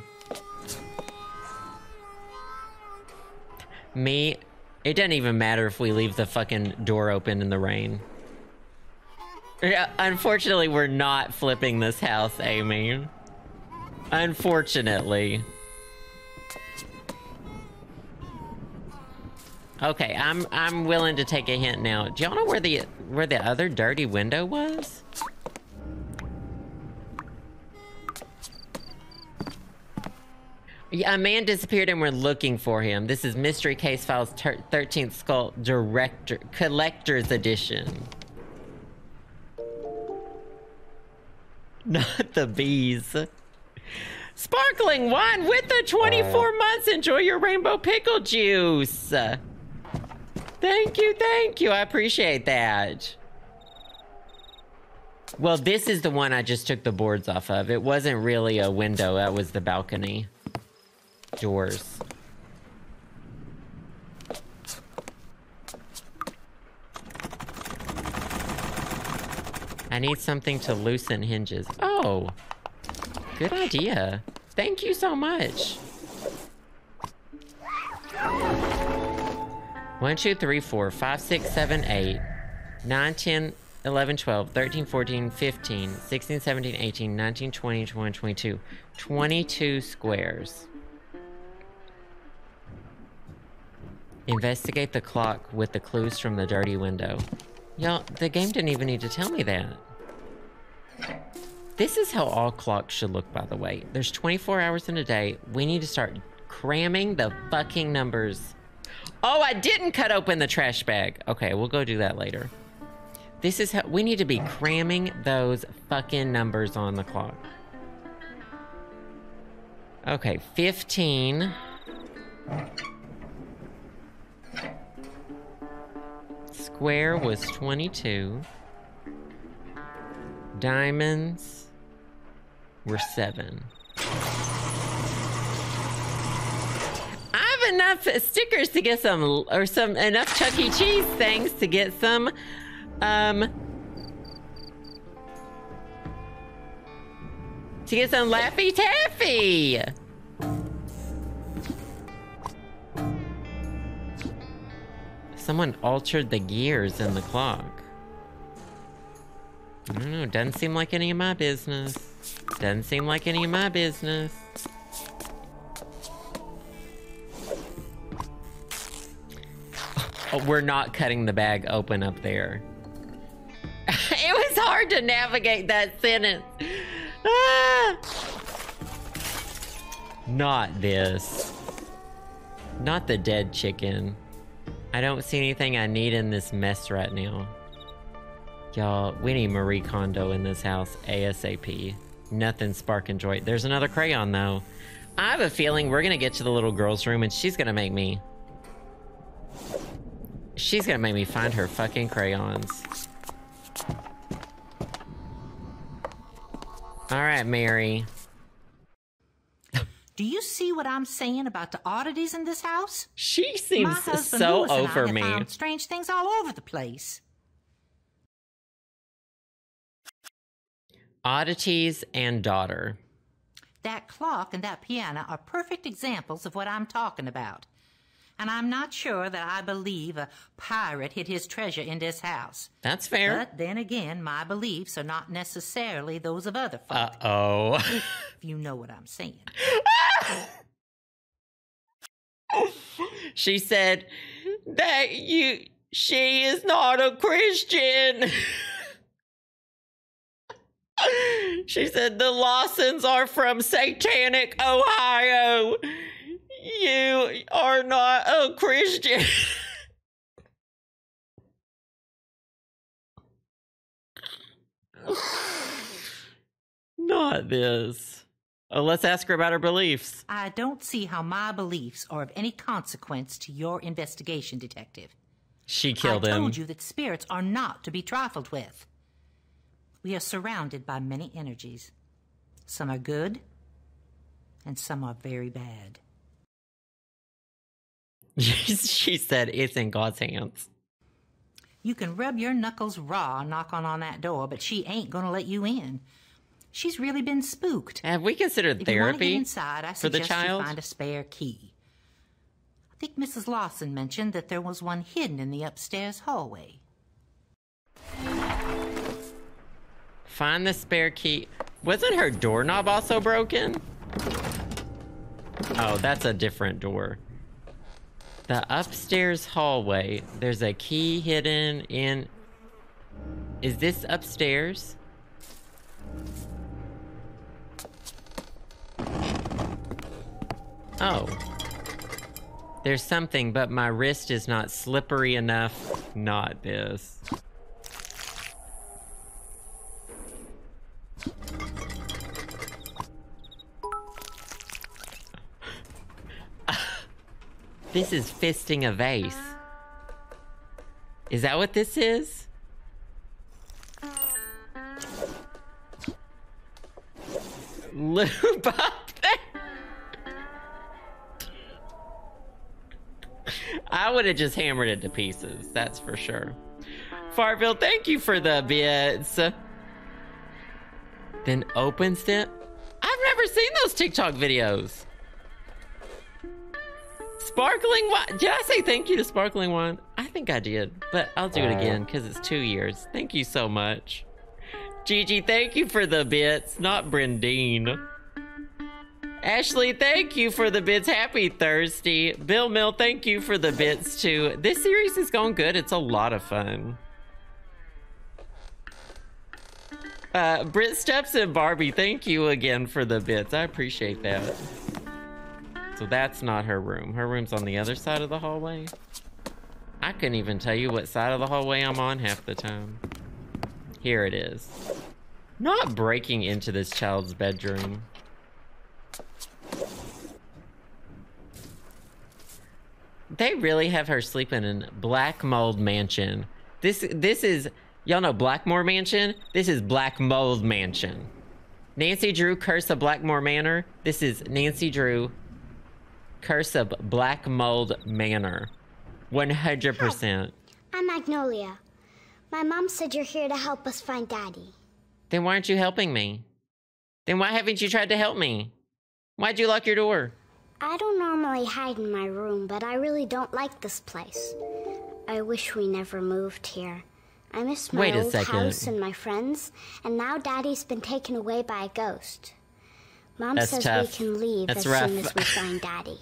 Me, it doesn't even matter if we leave the fucking door open in the rain. Unfortunately, we're not flipping this house, Amy. Unfortunately. Okay, I'm I'm willing to take a hint now. Do y'all know where the where the other dirty window was? Yeah, a man disappeared and we're looking for him. This is Mystery Case Files thirteenth Skull Director Collector's Edition. Not the bees. Sparkling wine with the twenty-four months. Enjoy your rainbow pickle juice. Thank you, thank you. I appreciate that. Well, this is the one I just took the boards off of. It wasn't really a window. That was the balcony. Doors. I need something to loosen hinges. Oh, good idea. Thank you so much. One, two, three, four, five, six, seven, eight, nine, ten, eleven, twelve, thirteen, fourteen, fifteen, sixteen, seventeen, eighteen, nineteen, twenty, twenty-one, twenty-two. twenty-two squares. Investigate the clock with the clues from the dirty window. Y'all, the game didn't even need to tell me that. This is how all clocks should look, by the way. There's twenty-four hours in a day. We need to start cramming the fucking numbers. Oh, I didn't cut open the trash bag. Okay, we'll go do that later. This is how we need to be cramming those fucking numbers on the clock. Okay, fifteen. Square was twenty-two. Diamonds were seven. I have enough stickers to get some, or some enough Chuck E. Cheese things to get some, um, to get some Laffy Taffy. Someone altered the gears in the clock. I don't know, doesn't seem like any of my business. Doesn't seem like any of my business. Oh, we're not cutting the bag open up there. It was hard to navigate that sentence. Ah! Not this. Not the dead chicken. I don't see anything I need in this mess right now. Y'all, we need Marie Kondo in this house ASAP. Nothing sparking joy. There's another crayon though. I have a feeling we're gonna get to the little girl's room and she's gonna make me... She's gonna make me find her fucking crayons. All right, Mary. Do you see what I'm saying about the oddities in this house? She seems My husband, so Lewis and over I me. Have found strange things all over the place. Oddities and daughter. That clock and that piano are perfect examples of what I'm talking about. And I'm not sure that I believe a pirate hid his treasure in this house. That's fair. But then again, my beliefs are not necessarily those of other folk. Uh-oh. If you know what I'm saying. She said that you... She is not a Christian. She said the Lawsons are from satanic Ohio. You are not a Christian. Not this. Oh, let's ask her about her beliefs. I don't see how my beliefs are of any consequence to your investigation, Detective. She killed him. I told you that spirits are not to be trifled with. We are surrounded by many energies. Some are good, and some are very bad. She said it's in God's hands. You can rub your knuckles raw knocking on that door, but she ain't gonna let you in. She's really been spooked. Have we considered if therapy you get inside, I for the child? You find a spare key. I think Missus Lawson mentioned that there was one hidden in the upstairs hallway. Find the spare key. Wasn't her doorknob also broken? Oh, that's a different door. The upstairs hallway. There's a key hidden in... Is this upstairs? Oh. There's something, but my wrist is not slippery enough. Not this. This is fisting a vase. Is that what this is? Lube up there. I would have just hammered it to pieces, that's for sure. Farville, thank you for the bits. Then opens it. I've never seen those TikTok videos. Sparkling wine. Did I say thank you to sparkling wine? I think I did, but I'll do it again because it's two years. Thank you so much. Gigi, thank you for the bits. Not Brendine. Ashley, thank you for the bits. Happy Thursday. Bill Mill, thank you for the bits too. This series is going good. It's a lot of fun. Uh, Britt Steps and Barbie, thank you again for the bits. I appreciate that. So that's not her room. Her room's on the other side of the hallway. I couldn't even tell you what side of the hallway I'm on half the time. Here it is. Not breaking into this child's bedroom. They really have her sleeping in Black Mold Mansion. This this is, y'all know Blackmore Mansion? This is Black Mold Mansion. Nancy Drew, Curse of Blackmore Manor. This is Nancy Drew, Curse of Black Mold Manor. one hundred percent. Hi, I'm Magnolia. My mom said you're here to help us find Daddy. Then why aren't you helping me? Then why haven't you tried to help me? Why'd you lock your door? I don't normally hide in my room, but I really don't like this place. I wish we never moved here. I miss my Wait a old second. house and my friends, and now Daddy's been taken away by a ghost. Mom That's says tough. we can leave That's as rough. soon as we find Daddy.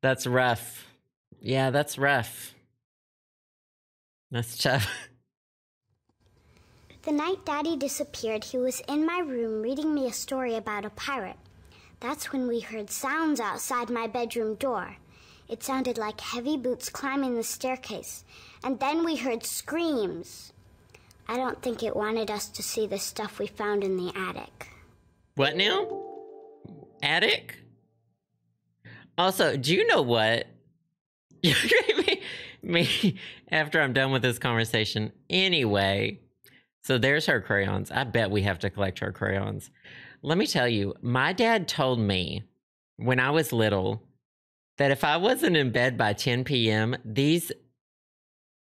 That's rough. Yeah, that's rough. That's tough. The night Daddy disappeared, he was in my room reading me a story about a pirate. That's when we heard sounds outside my bedroom door. It sounded like heavy boots climbing the staircase, and then we heard screams. I don't think it wanted us to see the stuff we found in the attic. What now? Attic? Also, do you know what? me, me, after I'm done with this conversation. Anyway, so there's her crayons. I bet we have to collect her crayons. Let me tell you, my dad told me when I was little that if I wasn't in bed by ten p m, these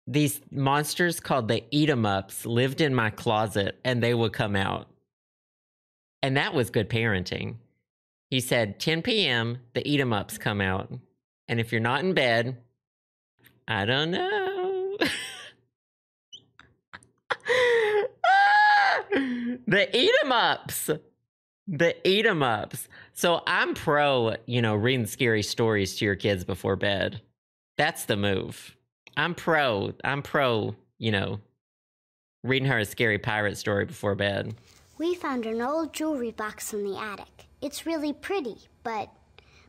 these monsters called the Eat 'em Ups lived in my closet and they would come out. And that was good parenting. He said, ten p m, the Eat 'em Ups come out. And if you're not in bed, I don't know. ah! The Eat 'em Ups. The Eat 'em Ups. So I'm pro, you know, reading scary stories to your kids before bed. That's the move. I'm pro. I'm pro, you know, reading her a scary pirate story before bed. We found an old jewelry box in the attic. It's really pretty, but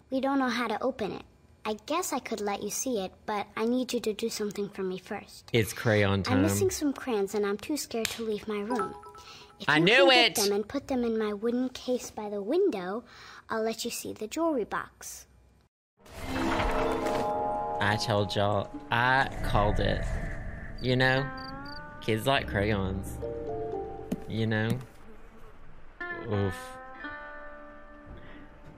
we don't know how to open it. I guess I could let you see it, but I need you to do something for me first. It's crayon time. I'm missing some crayons, and I'm too scared to leave my room. If I you knew can it. Get them and put them in my wooden case by the window, I'll let you see the jewelry box. I told y'all, I called it. You know, kids like crayons. You know? Oof.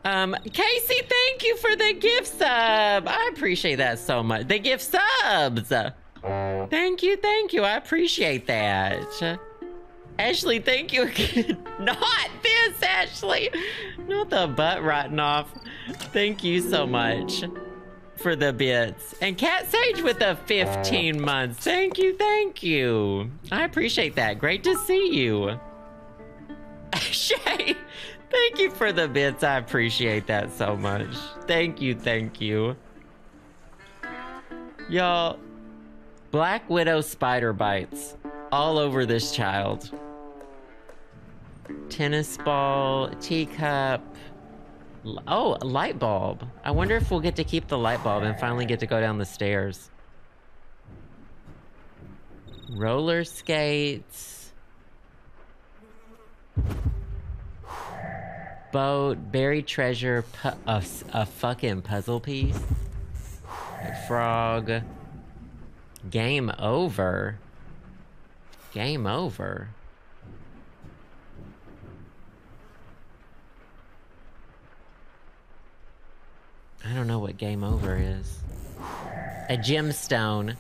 Um, Casey, thank you for the gift sub. I appreciate that so much. The gift subs. Thank you, thank you. I appreciate that. Ashley, thank you again. Not this, Ashley. Not the butt rotting off. Thank you so much for the bits. And Cat Sage with the fifteen months. Thank you, thank you. I appreciate that. Great to see you. Shay, thank you for the bits. I appreciate that so much. Thank you, thank you. Y'all, Black Widow spider bites all over this child. Tennis ball, teacup. Oh, a light bulb. I wonder if we'll get to keep the light bulb and finally get to go down the stairs. Roller skates. Boat, buried treasure, a, a fucking puzzle piece. Frog. Game over. Game over. I don't know what game over is. A gemstone.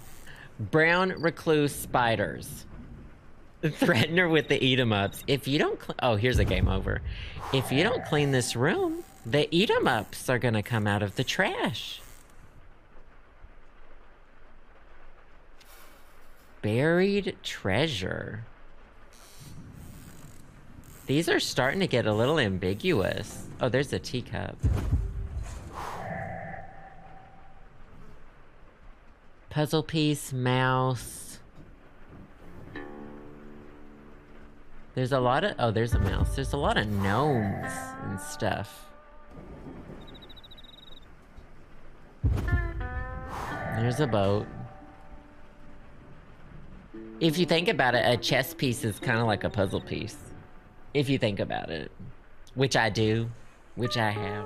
Brown recluse spiders. Threaten her with the eat 'em ups. If you don't, oh, here's a game over. If you don't clean this room, the eat 'em ups are gonna come out of the trash. Buried treasure. These are starting to get a little ambiguous. Oh, there's a teacup. Puzzle piece, mouse. There's a lot of, oh, there's a mouse. There's a lot of gnomes and stuff. There's a boat. If you think about it, a chess piece is kind of like a puzzle piece. If you think about it, which I do, which I have.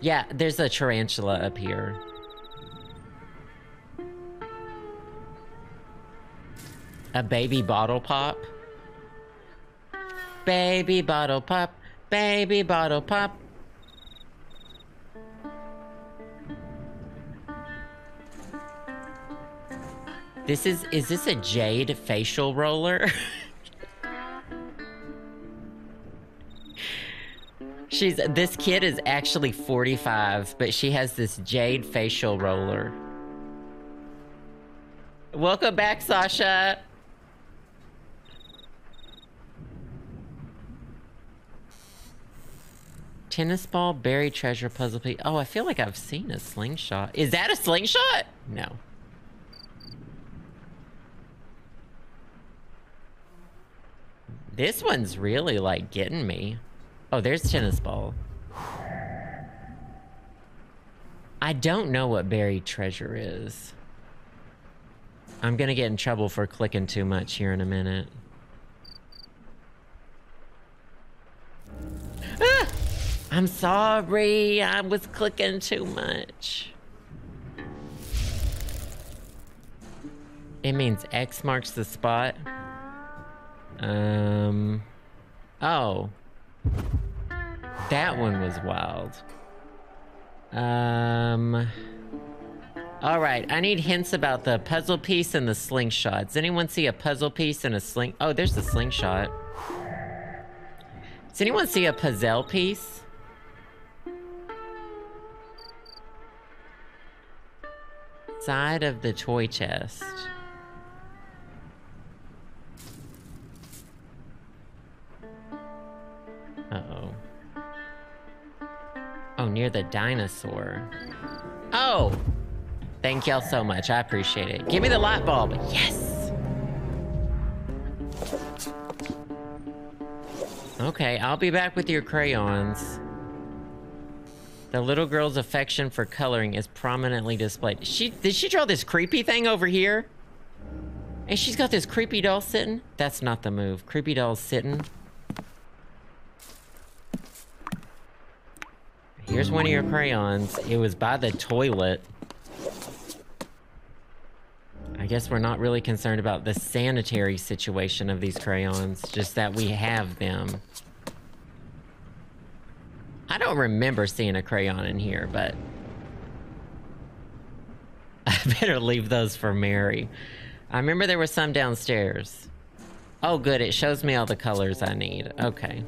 Yeah, there's a tarantula up here. A baby bottle pop. Baby bottle pop. Baby bottle pop. This is, is this a jade facial roller? She's, this kid is actually forty-five, but she has this jade facial roller. Welcome back, Sasha. Tennis ball, buried treasure, puzzle piece. Oh, I feel like I've seen a slingshot. Is that a slingshot? No. This one's really like getting me. Oh, there's tennis ball. I don't know what buried treasure is. I'm gonna get in trouble for clicking too much here in a minute. Ah! I'm sorry, I was clicking too much. It means X marks the spot. Um, oh. That one was wild. Um, all right, I need hints about the puzzle piece and the slingshot. Does anyone see a puzzle piece and a sling? Oh, there's the slingshot. Does anyone see a puzzle piece? Side of the toy chest. Uh-oh. Oh, near the dinosaur. Oh! Thank y'all so much. I appreciate it. Give me the light bulb. Yes! Okay, I'll be back with your crayons. The little girl's affection for coloring is prominently displayed. She, did she draw this creepy thing over here? And she's got this creepy doll sitting? That's not the move. Creepy doll sitting. Here's one of your crayons. It was by the toilet. I guess we're not really concerned about the sanitary situation of these crayons, just that we have them. I don't remember seeing a crayon in here, but I better leave those for Mary. I remember there were some downstairs. Oh, good. It shows me all the colors I need. Okay.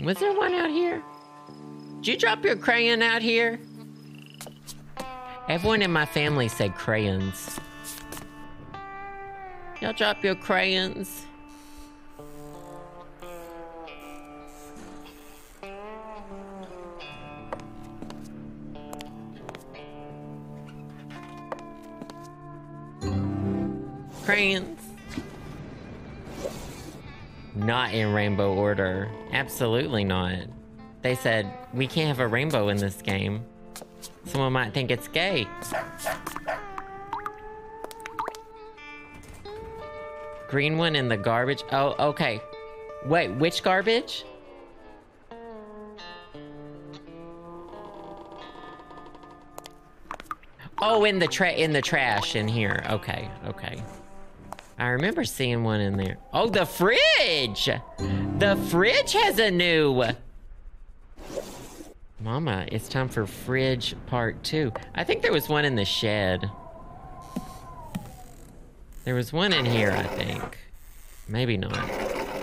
Was there one out here? Did you drop your crayon out here? Everyone in my family said crayons. Y'all drop your crayons. Crayons. Not in rainbow order. Absolutely not. They said, we can't have a rainbow in this game. Someone might think it's gay. Green one in the garbage. Oh, okay. Wait, which garbage? Oh, in the tra- in the trash in here. Okay, okay. I remember seeing one in there. Oh, the fridge! The fridge has a new... Mama, it's time for fridge part two. I think there was one in the shed. There was one in here, I think. Maybe not.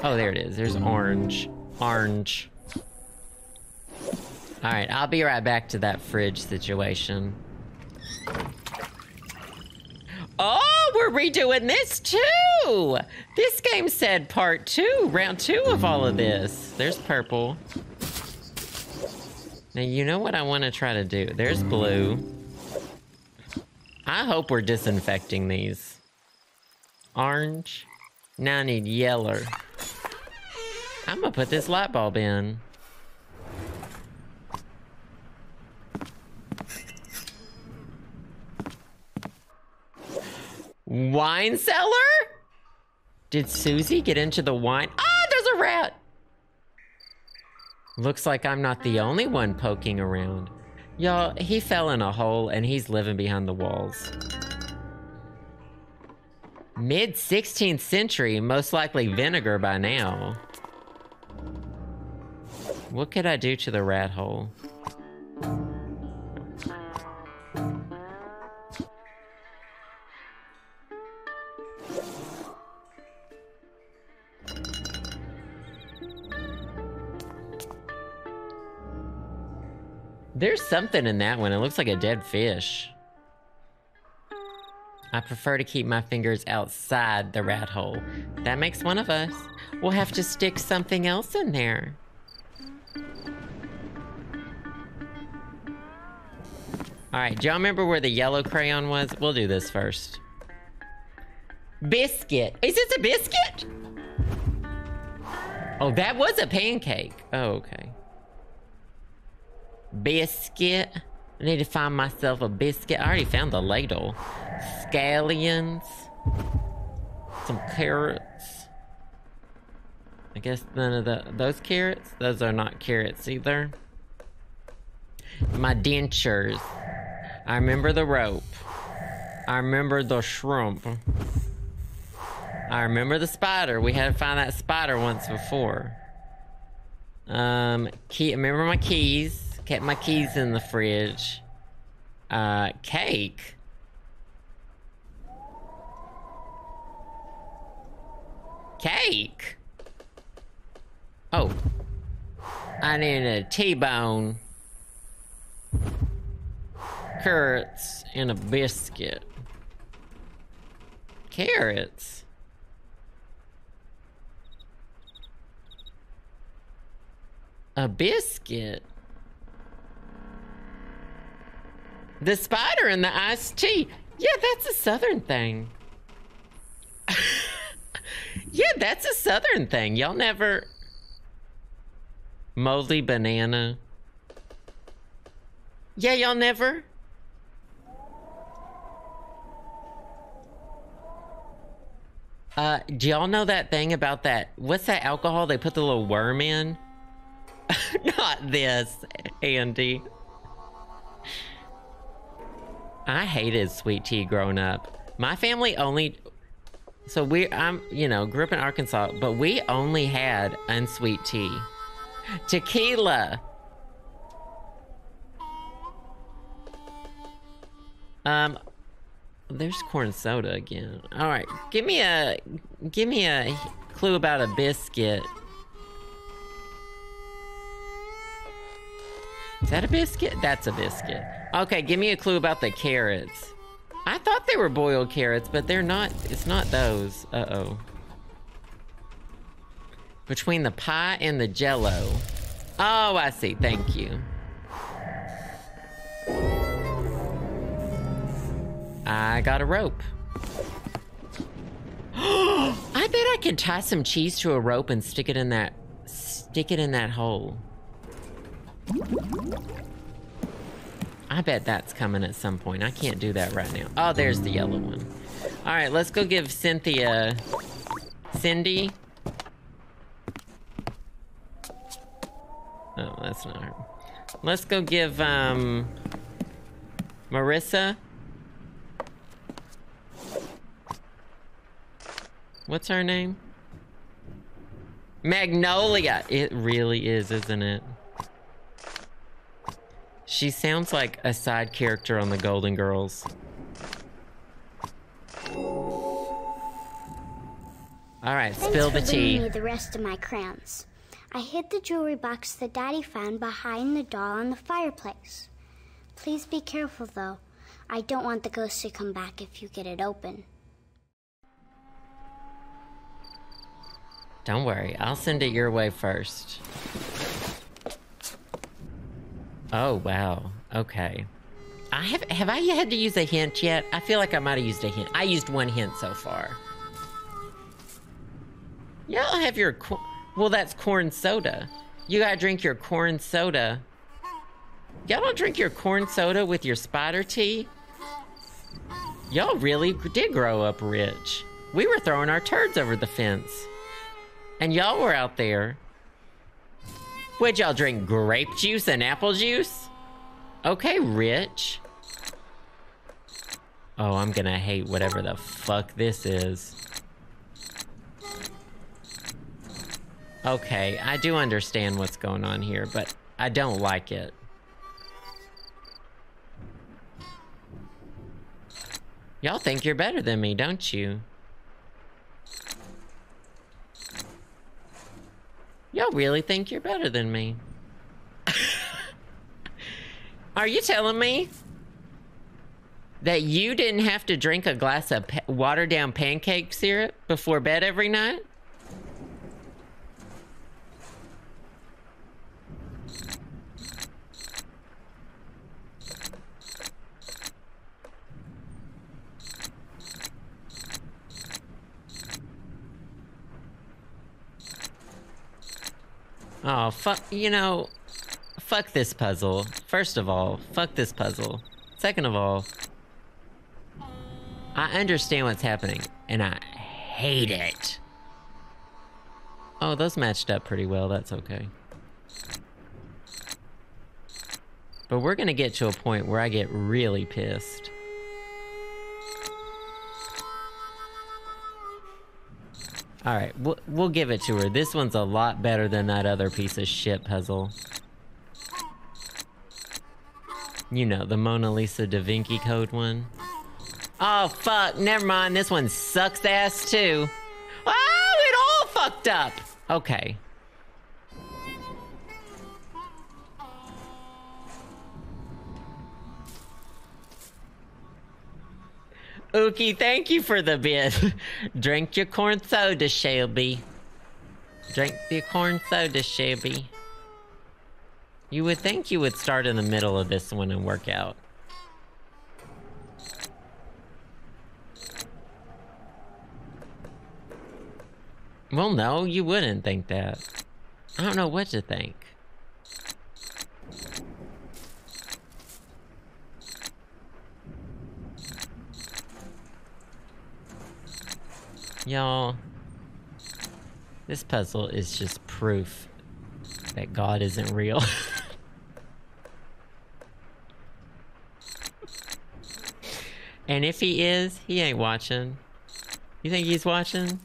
Oh, there it is. There's orange. Orange. All right, I'll be right back to that fridge situation. Oh, we're redoing this too! This game said part two, round two of all of this. There's purple. Now, you know what I want to try to do? There's blue. I hope we're disinfecting these. Orange. Now I need yellow. I'm gonna put this light bulb in. Wine cellar? Did Susie get into the wine? Ah, there's a rat! Looks like I'm not the only one poking around. Y'all, he fell in a hole and he's living behind the walls. Mid sixteenth century, most likely vinegar by now. What could I do to the rat hole? There's something in that one. It looks like a dead fish. I prefer to keep my fingers outside the rat hole. That makes one of us. We'll have to stick something else in there. All right, do y'all remember where the yellow crayon was? We'll do this first. Biscuit. Is this a biscuit? Oh, that was a pancake. Oh, okay. Biscuit. I need to find myself a biscuit. I already found the ladle. Scallions. Some carrots. I guess none of the, those carrots? Those are not carrots either. My dentures. I remember the rope. I remember the shrimp. I remember the spider. We had to find that spider once before. Um, key. Remember my keys. Kept my keys in the fridge. Uh, cake. Cake. Oh, I need a T-bone, carrots, and a biscuit. Carrots. A biscuit. The spider and the iced tea. Yeah, that's a southern thing. Yeah, that's a southern thing. Y'all never... Moldy banana. Yeah, y'all never... Uh, do y'all know that thing about that... What's that alcohol they put the little worm in? Not this, Andy. I hated sweet tea growing up. My family only, so we, I'm, you know, grew up in Arkansas, but we only had unsweet tea. Tequila. Um, there's corn soda again. All right, give me a, give me a clue about a biscuit. Is that a biscuit? That's a biscuit. Okay, give me a clue about the carrots. I thought they were boiled carrots, but they're not. It's not those. Uh-oh. Between the pie and the jello. Oh, I see. Thank you. I got a rope. I bet I could tie some cheese to a rope and stick it in that, stick it in that hole. I bet that's coming at some point. I can't do that right now. Oh, there's the yellow one. All right, let's go give Cynthia... Cindy? Oh, that's not her. Let's go give, um... Marissa? What's her name? Magnolia! It really is, isn't it? She sounds like a side character on the Golden Girls. All right, spill the tea. Thanks for bringing me the rest of my crayons. I hid the jewelry box that Daddy found behind the doll on the fireplace. Please be careful, though. I don't want the ghost to come back if you get it open. Don't worry, I'll send it your way first. Oh, wow. Okay. I have, have I had to use a hint yet? I feel like I might have used a hint. I used one hint so far. Y'all have your, well, that's corn soda. You gotta drink your corn soda. Y'all don't drink your corn soda with your spider tea? Y'all really did grow up rich. We were throwing our turds over the fence. And y'all were out there. Would y'all drink grape juice and apple juice? Okay, Rich. Oh, I'm gonna hate whatever the fuck this is. Okay, I do understand what's going on here, but I don't like it. Y'all think you're better than me, don't you? Y'all really think you're better than me. Are you telling me that you didn't have to drink a glass of pa watered down pancake syrup before bed every night? Oh, fuck, you know, fuck this puzzle. First of all, fuck this puzzle. Second of all, I understand what's happening, and I hate it. Oh, those matched up pretty well. That's okay. But we're gonna get to a point where I get really pissed. All right, we'll, we'll give it to her. This one's a lot better than that other piece of shit puzzle. You know, the Mona Lisa Da Vinci Code one. Oh, fuck, never mind. This one sucks ass, too. Oh, it all fucked up. Okay. Ookie, thank you for the bit. Drink your corn soda, Shelby. Drink your corn soda, Shelby. You would think you would start in the middle of this one and work out. Well, no, you wouldn't think that. I don't know what to think. Y'all, this puzzle is just proof that God isn't real. And if he is, he ain't watching. You think he's watching?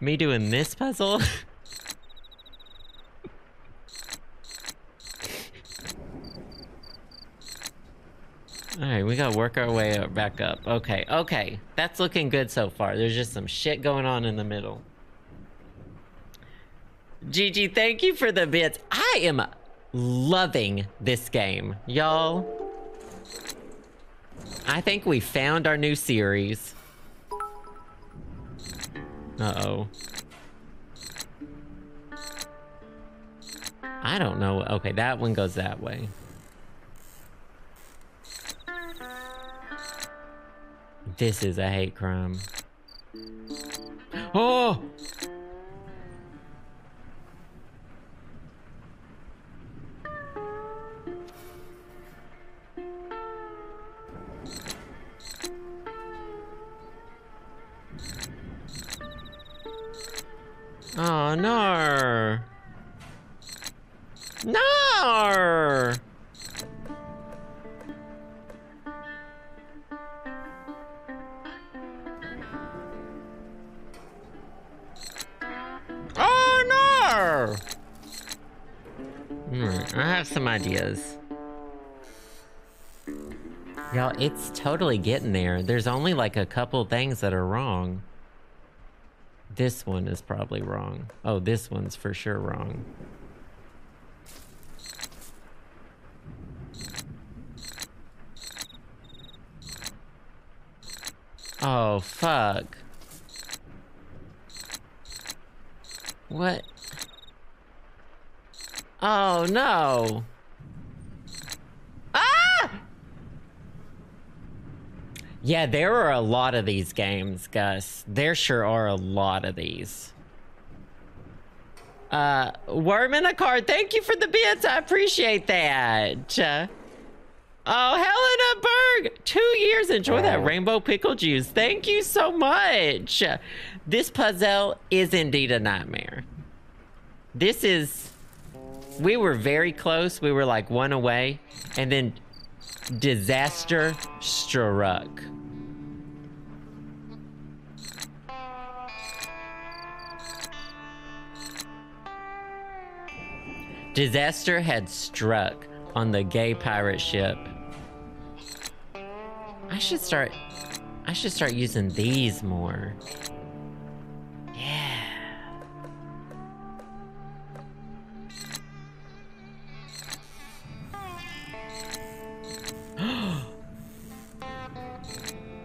Me doing this puzzle? Alright, we gotta work our way up, back up. Okay, okay. That's looking good so far. There's just some shit going on in the middle. Gigi, thank you for the bits. I am loving this game, y'all. I think we found our new series. Uh-oh. I don't know. Okay, that one goes that way. This is a hate crime. Oh! Oh, no. No! Oh, no! Mm, I have some ideas. Y'all, it's totally getting there. There's only like a couple things that are wrong. This one is probably wrong. Oh, this one's for sure wrong. Oh, fuck. What? Oh, no. Ah! Yeah, there are a lot of these games, Gus. There sure are a lot of these. Uh, Worm in a Card, thank you for the bits. I appreciate that. Uh, oh, Helena Berg, two years. Enjoy that rainbow pickle juice. Thank you so much. This puzzle is indeed a nightmare. This is... We were very close. We were like one away. And then... disaster struck. Disaster had struck on the gay pirate ship. I should start... I should start using these more. Yeah.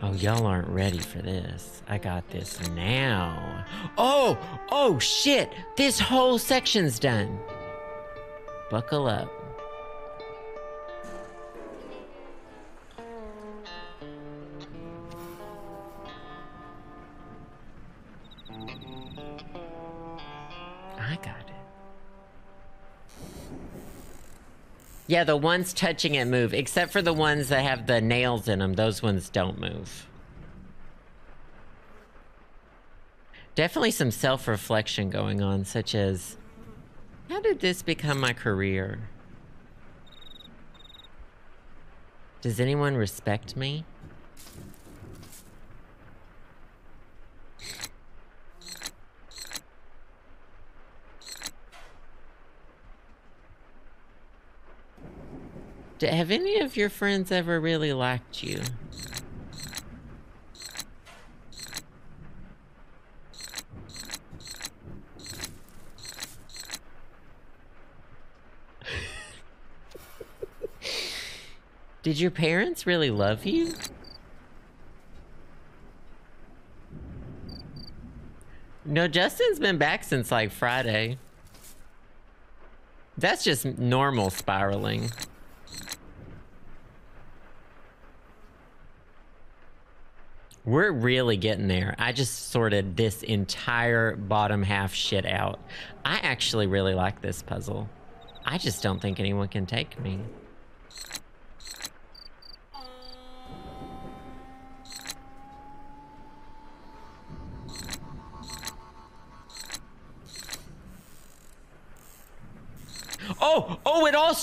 Oh, y'all aren't ready for this. I got this now. Oh, oh shit. This whole section's done. Buckle up. I got it. Yeah, the ones touching it move, except for the ones that have the nails in them. Those ones don't move. Definitely some self-reflection going on, such as, how did this become my career? Does anyone respect me? Have any of your friends ever really liked you? Did your parents really love you? No, Justin's been back since like Friday. That's just normal spiraling. We're really getting there. I just sorted this entire bottom half shit out. I actually really like this puzzle. I just don't think anyone can take me.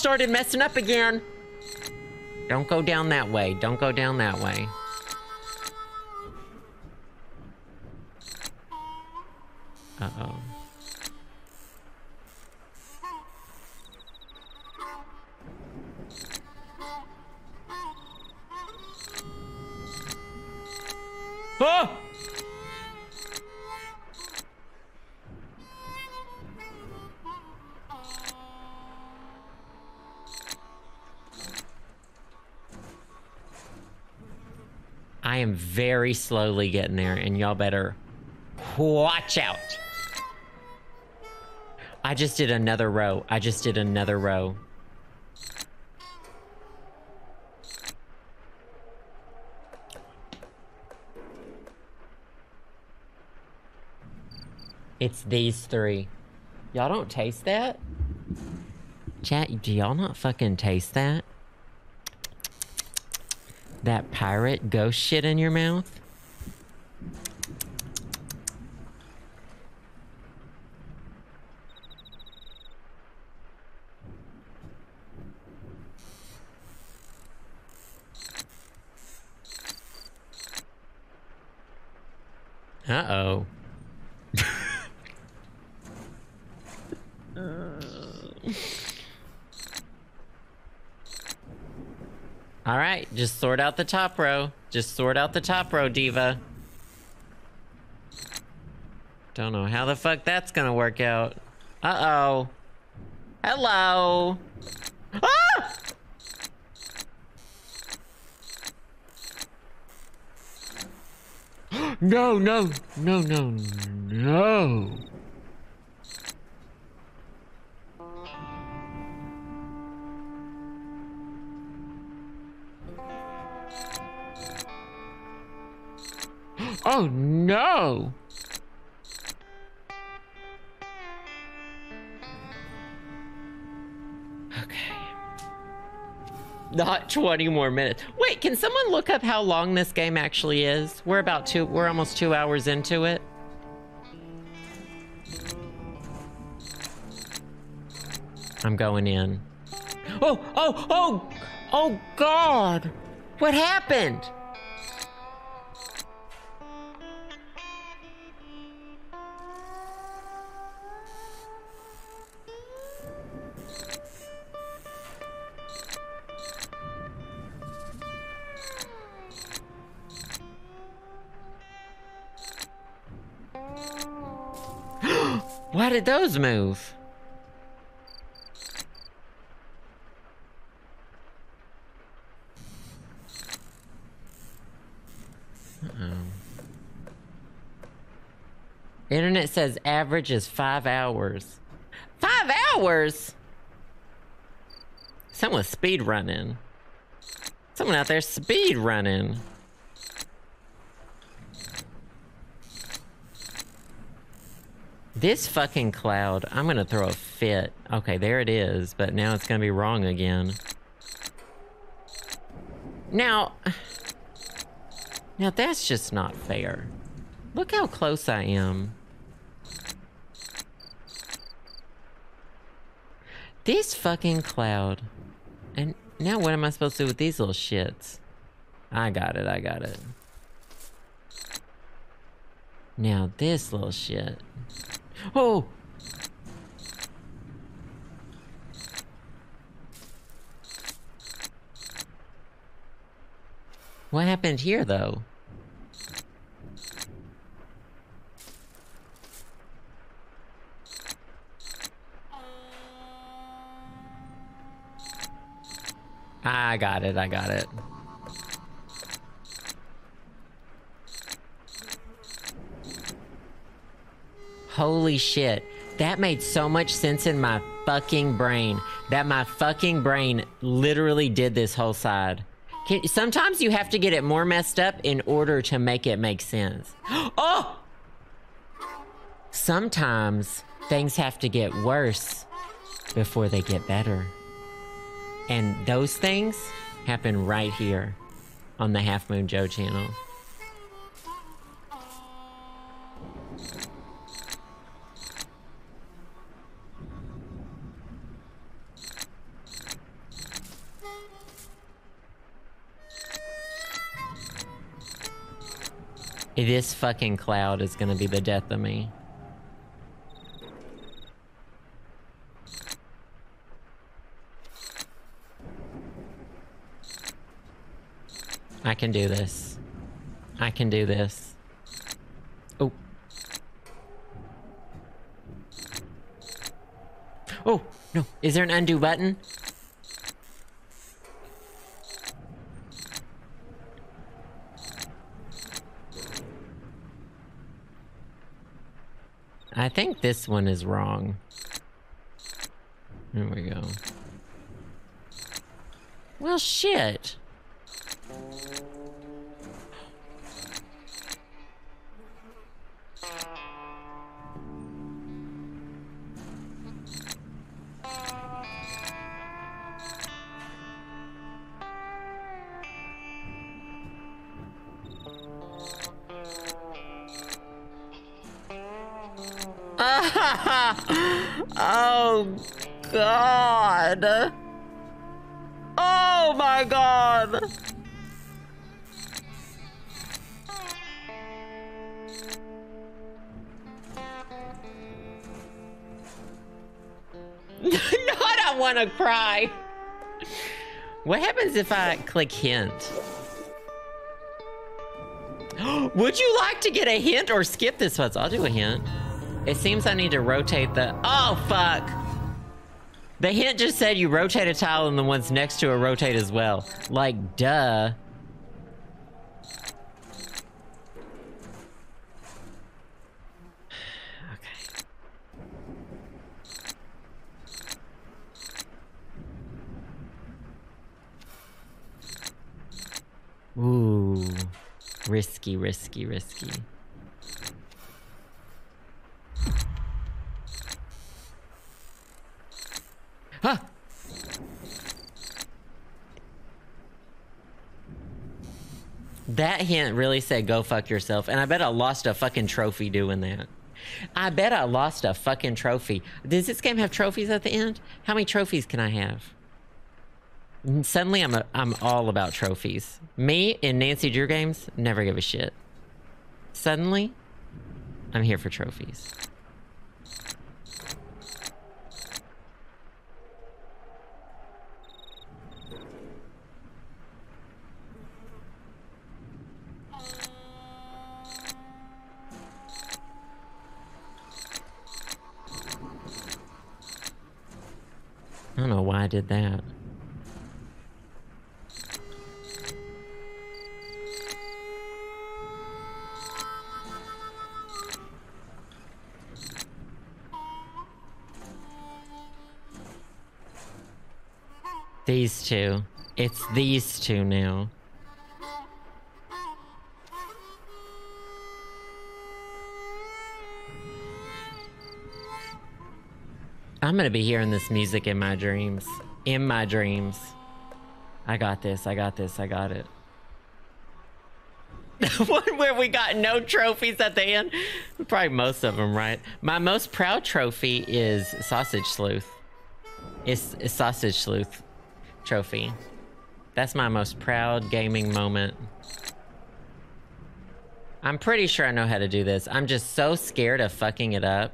started messing up again. Don't go down that way. Don't go down that way. Uh-oh. Oh! I am very slowly getting there, and y'all better watch out. I just did another row. I just did another row. It's these three. Y'all don't taste that? Chat, do y'all not fucking taste that? That pirate ghost shit in your mouth? Uh-oh. All right, just sort out the top row. Just sort out the top row, diva. Don't know how the fuck that's gonna work out. Uh-oh. Hello. Ah! No, no, no, no, no. Oh no! Okay. Not twenty more minutes. Wait, can someone look up how long this game actually is? We're about two, we're almost two hours into it. I'm going in. Oh, oh, oh, oh God! What happened? Why did those move? Uh-oh. Internet says average is five hours. Five hours? Someone's speed running. Someone out there speed running. This fucking cloud, I'm gonna throw a fit. Okay, there it is, but now it's gonna be wrong again. Now, now that's just not fair. Look how close I am. This fucking cloud. And now what am I supposed to do with these little shits? I got it, I got it. Now this little shit. Oh! What happened here, though? I got it, I got it. Holy shit, that made so much sense in my fucking brain that my fucking brain literally did this whole side. Can, sometimes you have to get it more messed up in order to make it make sense. Oh! Sometimes things have to get worse before they get better. And those things happen right here on the Half Moon Joe channel. This fucking cloud is gonna be the death of me. I can do this. I can do this. Oh. Oh, no. Is there an undo button? I think this one is wrong. There we go. Well, shit. Oh God. Oh my God. Not I want to cry. What happens if I click hint? Would you like to get a hint or skip this one? I'll do a hint. It seems I need to rotate the... Oh, fuck! The hint just said you rotate a tile and the ones next to it rotate as well. Like, duh. Okay. Ooh. Risky, risky, risky. Huh. That hint really said go fuck yourself, and I bet I lost a fucking trophy doing that. I bet I lost a fucking trophy. Does this game have trophies at the end? How many trophies can I have? And suddenly I'm a, I'm all about trophies. Me in Nancy Drew games never give a shit. Suddenly I'm here for trophies. I don't know why I did that. These two. It's these two now. I'm gonna be hearing this music in my dreams. In my dreams. I got this, I got this, I got it. The one where we got no trophies at the end? Probably most of them, right? My most proud trophy is Sausage Sleuth. It's a Sausage Sleuth trophy. That's my most proud gaming moment. I'm pretty sure I know how to do this. I'm just so scared of fucking it up.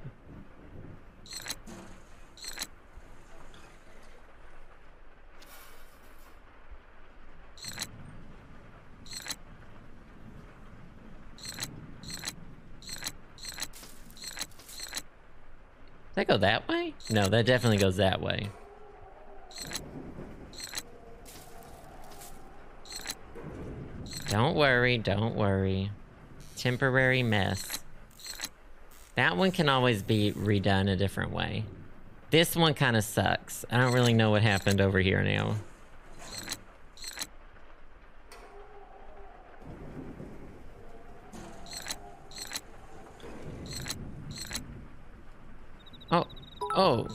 Does that go that way? No, that definitely goes that way. Don't worry, don't worry. Temporary mess. That one can always be redone a different way. This one kind of sucks. I don't really know what happened over here now. Oh, oh.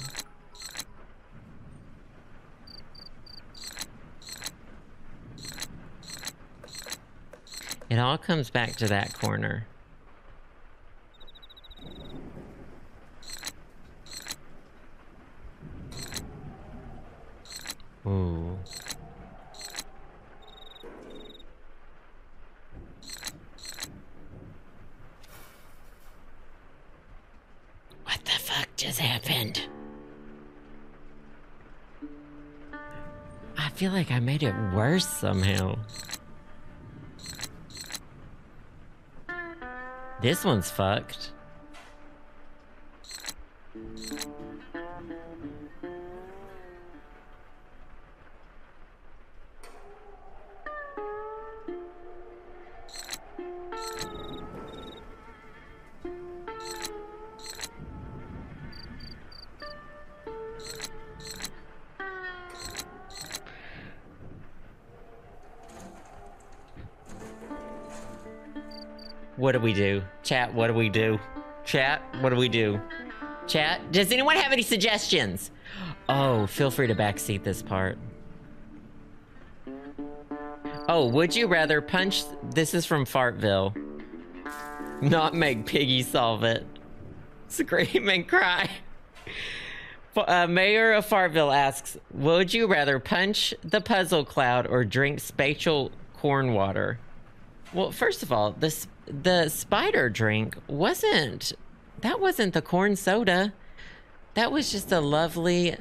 It all comes back to that corner. Ooh. feel like I made it worse somehow. This one's fucked. What do we do? Chat, what do we do? Chat, what do we do? Chat, does anyone have any suggestions? Oh, feel free to backseat this part. Oh, would you rather punch... This is from Fartville. Not make Piggy solve it. Scream and cry. Uh, Mayor of Fartville asks, would you rather punch the puzzle cloud or drink spatial corn water? Well, first of all, this... the spider drink wasn't that wasn't the corn soda. That was just a lovely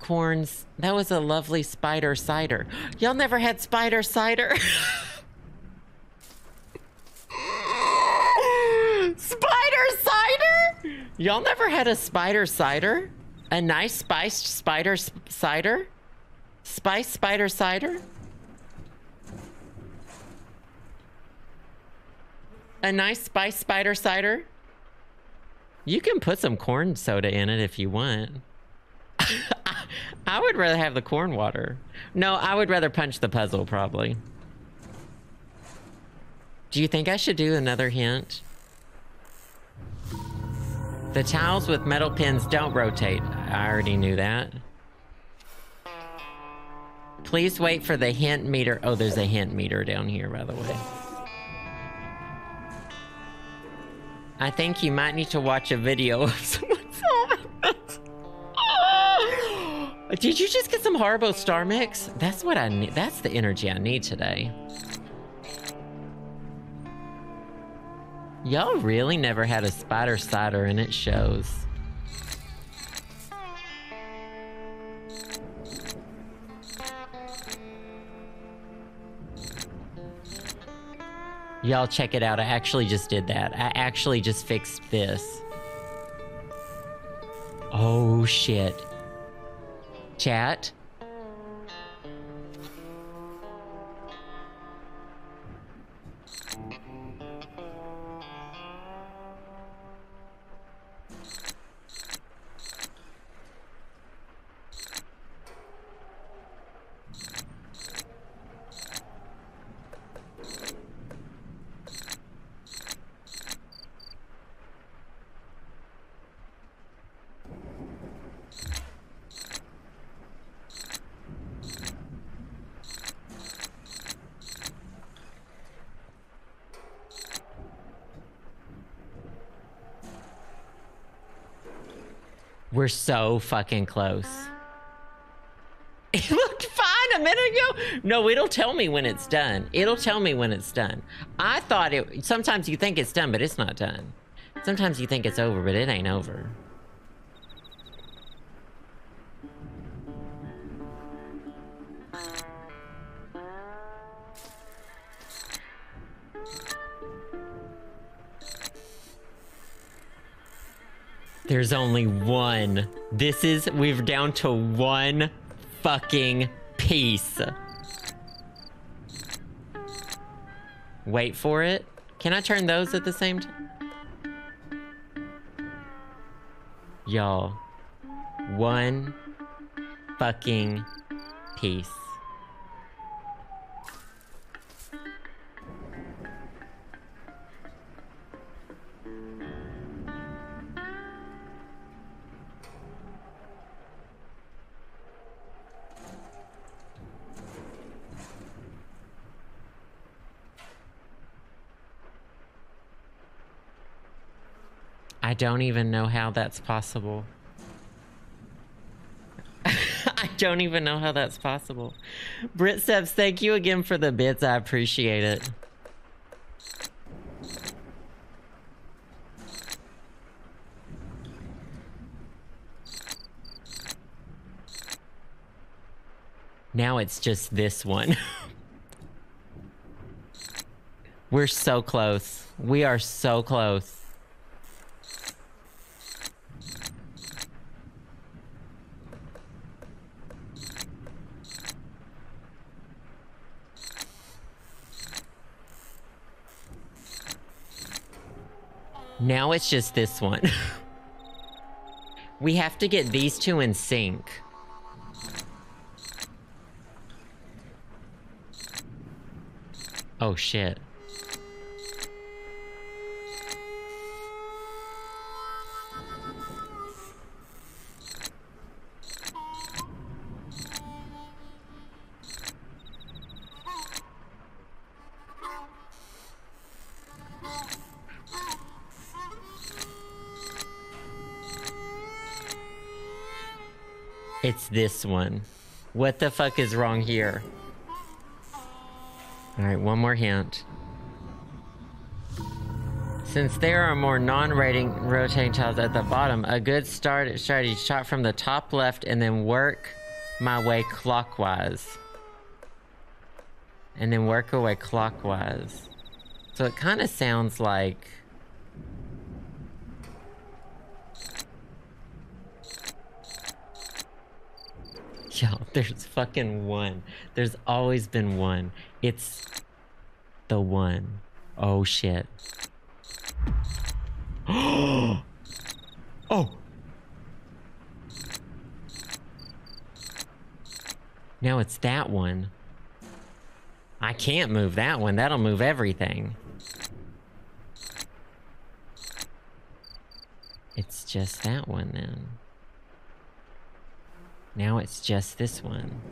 corns that was a lovely spider cider. Y'all never had spider cider? Spider cider? Y'all never had a spider cider? A nice spiced spider sp cider? Spice spider cider? A nice spice spider cider. You can put some corn soda in it if you want. I would rather have the corn water. No, I would rather punch the puzzle probably. Do you think I should do another hint? The towels with metal pins don't rotate. I already knew that. Please wait for the hint meter. Oh, there's a hint meter down here, by the way. I think you might need to watch a video of someone solving this. Oh, did you just get some Haribo Star Mix? That's what I need. That's the energy I need today. Y'all really never had a spider cider and it shows. Y'all check it out. I actually just did that. I actually just fixed this. Oh shit. Chat. We're so fucking close. It looked fine a minute ago. No, it'll tell me when it's done. It'll tell me when it's done. I thought it, sometimes you think it's done, but it's not done. Sometimes you think it's over, but it ain't over. There's only one. This is, we're down to one fucking piece. Wait for it. Can I turn those at the same time? Y'all, one fucking piece. I don't even know how that's possible. I don't even know how that's possible. Brit Sebs, thank you again for the bits. I appreciate it. Now it's just this one. We're so close. We are so close. Now it's just this one. We have to get these two in sync. Oh shit. It's this one. What the fuck is wrong here? All right, one more hint. Since there are more non-rating rotating tiles at the bottom, a good start at strategy shot from the top left and then work my way clockwise. And then work away clockwise. So it kind of sounds like... Yo, there's fucking one. There's always been one. It's the one. Oh shit. Oh. Now it's that one. I can't move that one. That'll move everything. It's just that one then. Now it's just this one.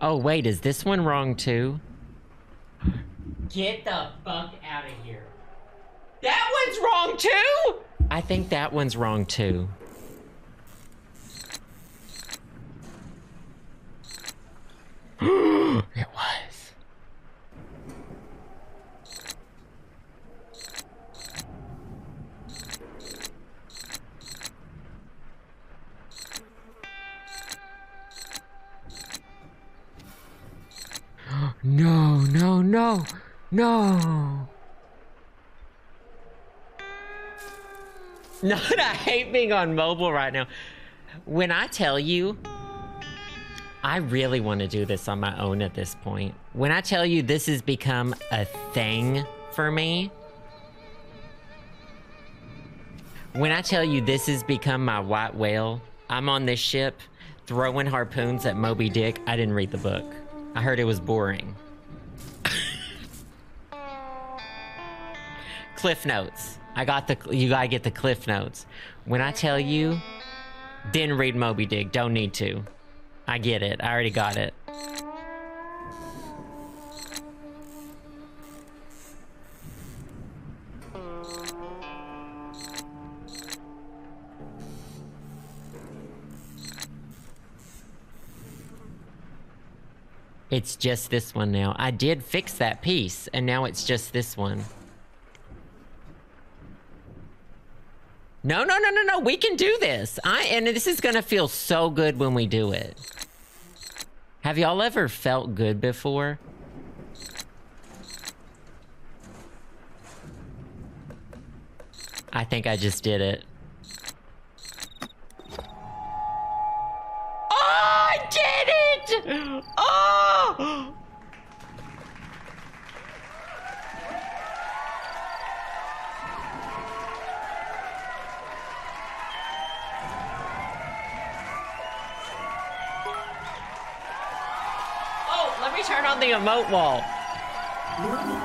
Oh wait, is this one wrong too? Get the fuck out of here. That one's wrong too? I think that one's wrong too. It was. No, no, no, no. Not, I hate being on mobile right now. When I tell you, I really want to do this on my own at this point. When I tell you this has become a thing for me. When I tell you this has become my white whale, I'm on this ship throwing harpoons at Moby Dick. I didn't read the book. I heard it was boring. Cliff notes. I got the, you gotta get the cliff notes. When I tell you, didn't read Moby Dick, don't need to. I get it, I already got it. It's just this one now. I did fix that piece, and now it's just this one. No, no, no, no, no, we can do this. I and this is gonna feel so good when we do it. Have y'all ever felt good before? I think I just did it. Oh! Oh, let me turn on the emote wall. Oh!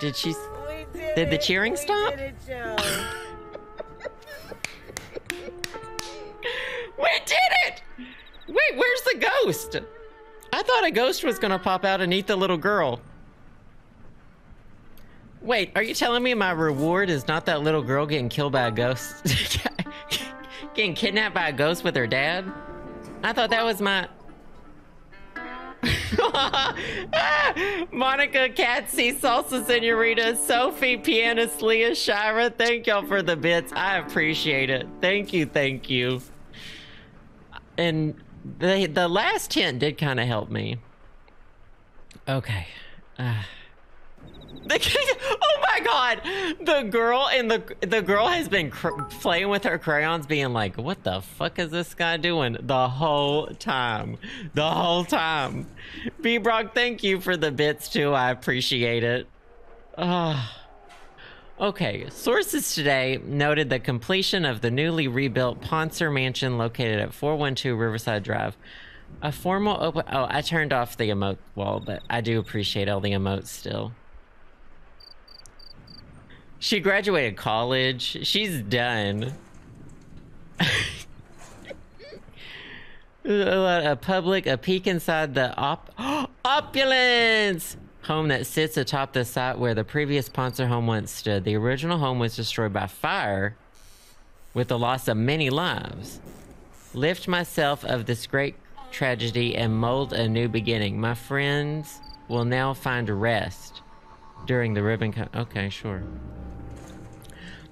Did she? Did, did the cheering we stop? Did it, we did it! Wait, where's the ghost? I thought a ghost was gonna pop out and eat the little girl. Wait, are you telling me my reward is not that little girl getting killed by a ghost? Getting kidnapped by a ghost with her dad? I thought that was my... Monica, Katsy, Salsa Senorita, Sophie, Pianist, Leah, Shira, thank y'all for the bits. I appreciate it. Thank you, thank you. And the, the last hint did kind of help me. Okay. Uh, the, oh my God! The girl in the the girl has been cr playing with her crayons, being like, "What the fuck is this guy doing?" The whole time, the whole time. B. Brock, thank you for the bits too. I appreciate it. Uh, okay. Sources today noted the completion of the newly rebuilt Ponzer Mansion located at four one two Riverside Drive. A formal open. Oh, I turned off the emote wall, but I do appreciate all the emotes still. She graduated college. She's done. A public, a peek inside the op opulence home that sits atop the site where the previous Ponzer home once stood. The original home was destroyed by fire with the loss of many lives. Lift myself of this great tragedy and mold a new beginning. My friends will now find rest during the ribbon cut. Okay, sure.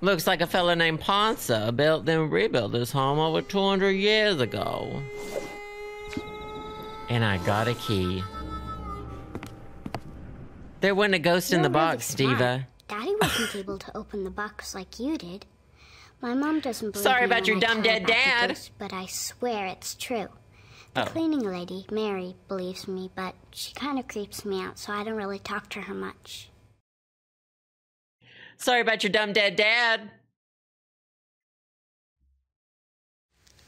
Looks like a fellow named Ponzer built and rebuilt this home over two hundred years ago. And I got a key. There wasn't a ghost You're in the really box, smart. Diva. Daddy wasn't able to open the box like you did. My mom doesn't believe Sorry about your dumb dead dad. Ghost, but I swear it's true. The oh. cleaning lady, Mary, believes me, but she kind of creeps me out, so I don't really talk to her much. Sorry about your dumb dead dad.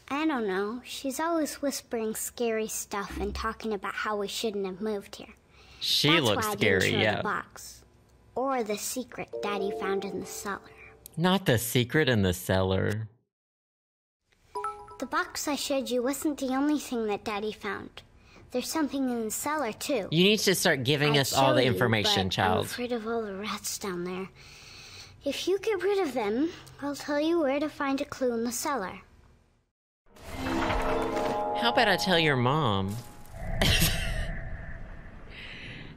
I don't know. She's always whispering scary stuff and talking about how we shouldn't have moved here. She That's looks why I scary, didn't show yeah. The box. Or the secret Daddy found in the cellar. Not the secret in the cellar. The box I showed you wasn't the only thing that Daddy found. There's something in the cellar, too. You need to start giving I'd us all the information, you, child. I'm afraid of all the rats down there. If you get rid of them, I'll tell you where to find a clue in the cellar. How about I tell your mom?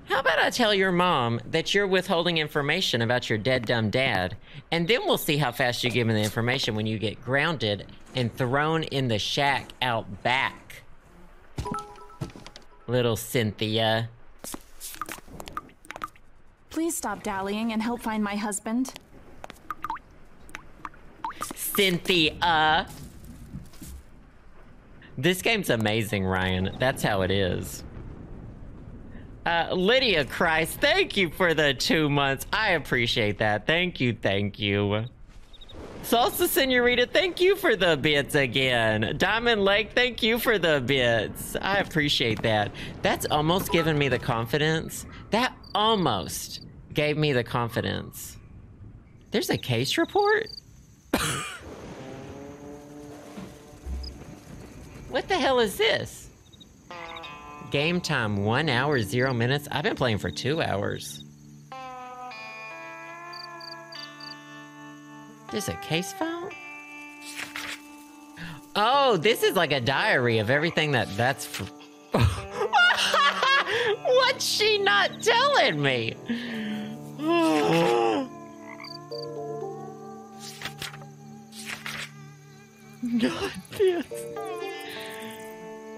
How about I tell your mom that you're withholding information about your dead dumb dad, and then we'll see how fast you give me the information when you get grounded and thrown in the shack out back. Little Cynthia. Please stop dallying and help find my husband. Cynthia. This game's amazing, Ryan. That's how it is. Uh, Lydia Christ, thank you for the two months. I appreciate that. Thank you, thank you. Salsa Senorita, thank you for the bits again. Diamond Lake, thank you for the bits. I appreciate that. That's almost given me the confidence. That almost gave me the confidence. There's a case report? What the hell is this? Game time, one hour, zero minutes. I've been playing for two hours. There's a case file? Oh, this is like a diary of everything that that's... For... What's she not telling me? Not this.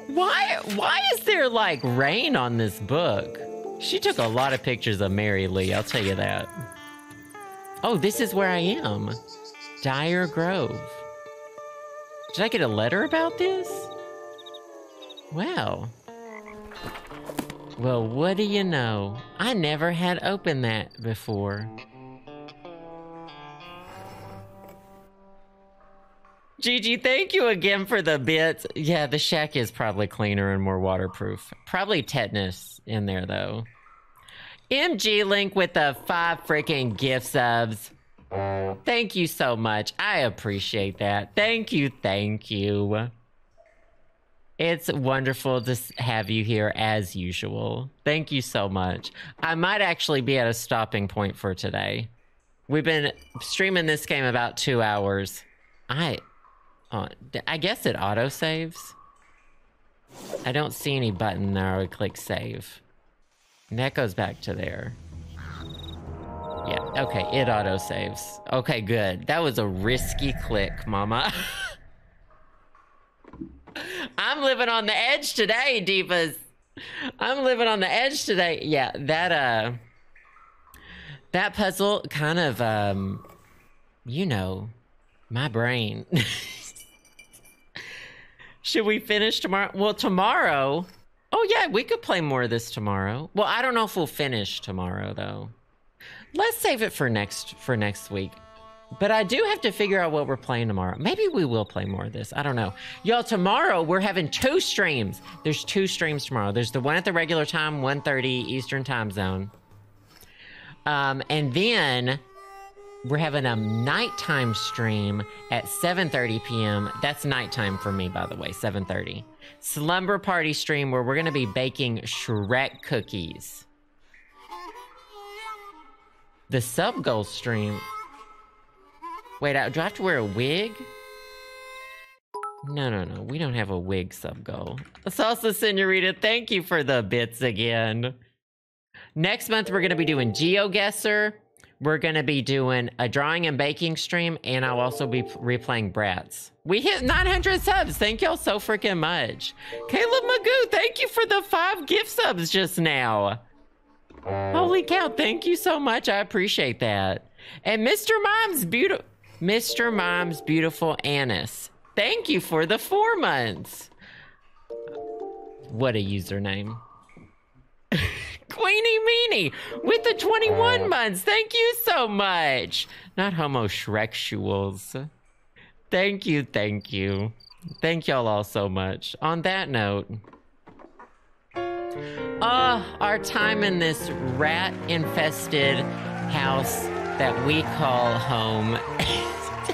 Why, why is there like rain on this book? She took a lot of pictures of Mary Lee, I'll tell you that. Oh, this is where I am. Dyer Grove. Did I get a letter about this? Wow. Well, what do you know? I never had opened that before. Gigi, thank you again for the bits. Yeah, the shack is probably cleaner and more waterproof. Probably tetanus in there, though. M G Link with the five freaking gift subs. Thank you so much. I appreciate that. Thank you, thank you. It's wonderful to have you here as usual. Thank you so much. I might actually be at a stopping point for today. We've been streaming this game about two hours. I... on. I guess it auto saves. I don't see any button there. I would click save. And that goes back to there. Yeah, okay, it auto saves. Okay, good. That was a risky click, mama. I'm living on the edge today, divas. I'm living on the edge today. Yeah, that uh that puzzle kind of um you know, my brain. Should we finish tomorrow? Well, tomorrow. Oh yeah, we could play more of this tomorrow. Well, I don't know if we'll finish tomorrow though. Let's save it for next for next week. But I do have to figure out what we're playing tomorrow. Maybe we will play more of this. I don't know. Y'all, tomorrow we're having two streams. There's two streams tomorrow. There's the one at the regular time, one thirty Eastern time zone. Um, and then we're having a nighttime stream at seven thirty p m That's nighttime for me, by the way, seven thirty. Slumber party stream where we're going to be baking Shrek cookies. The sub goal stream... Wait, do I have to wear a wig? No, no, no. We don't have a wig sub-goal. Salsa Senorita, thank you for the bits again. Next month, we're going to be doing GeoGuessr. We're going to be doing a drawing and baking stream. And I'll also be replaying Bratz. We hit nine hundred subs. Thank y'all so freaking much. Caleb Magoo, thank you for the five gift subs just now. Holy cow, thank you so much. I appreciate that. And Mister Mom's beautiful... Mister Mom's Beautiful Annis. Thank you for the four months. What a username. Queenie Meanie with the twenty-one months. Thank you so much. Not homo Shreksuals. Thank you, thank you. Thank y'all all so much. On that note, uh, our time in this rat-infested house that we call home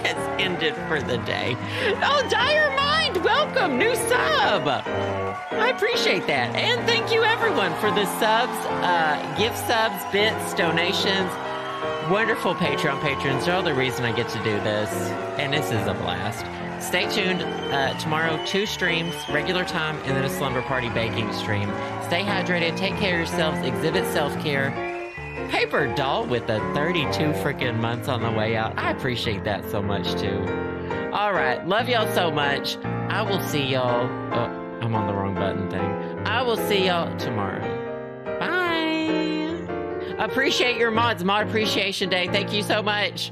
has ended for the day. Oh, Dire Mind, welcome, new sub. I appreciate that. And thank you everyone for the subs, uh, gift subs, bits, donations, wonderful Patreon patrons. They're all the reason I get to do this. And this is a blast. Stay tuned. Uh, tomorrow, two streams, regular time, and then a slumber party baking stream. Stay hydrated, take care of yourselves, exhibit self-care. Paper Doll with the thirty-two freaking months on the way out. I appreciate that so much too. All right, love y'all so much. I will see y'all. Oh, I'm on the wrong button thing. I will see y'all tomorrow. Bye. Appreciate your mods. Mod Appreciation Day. Thank you so much.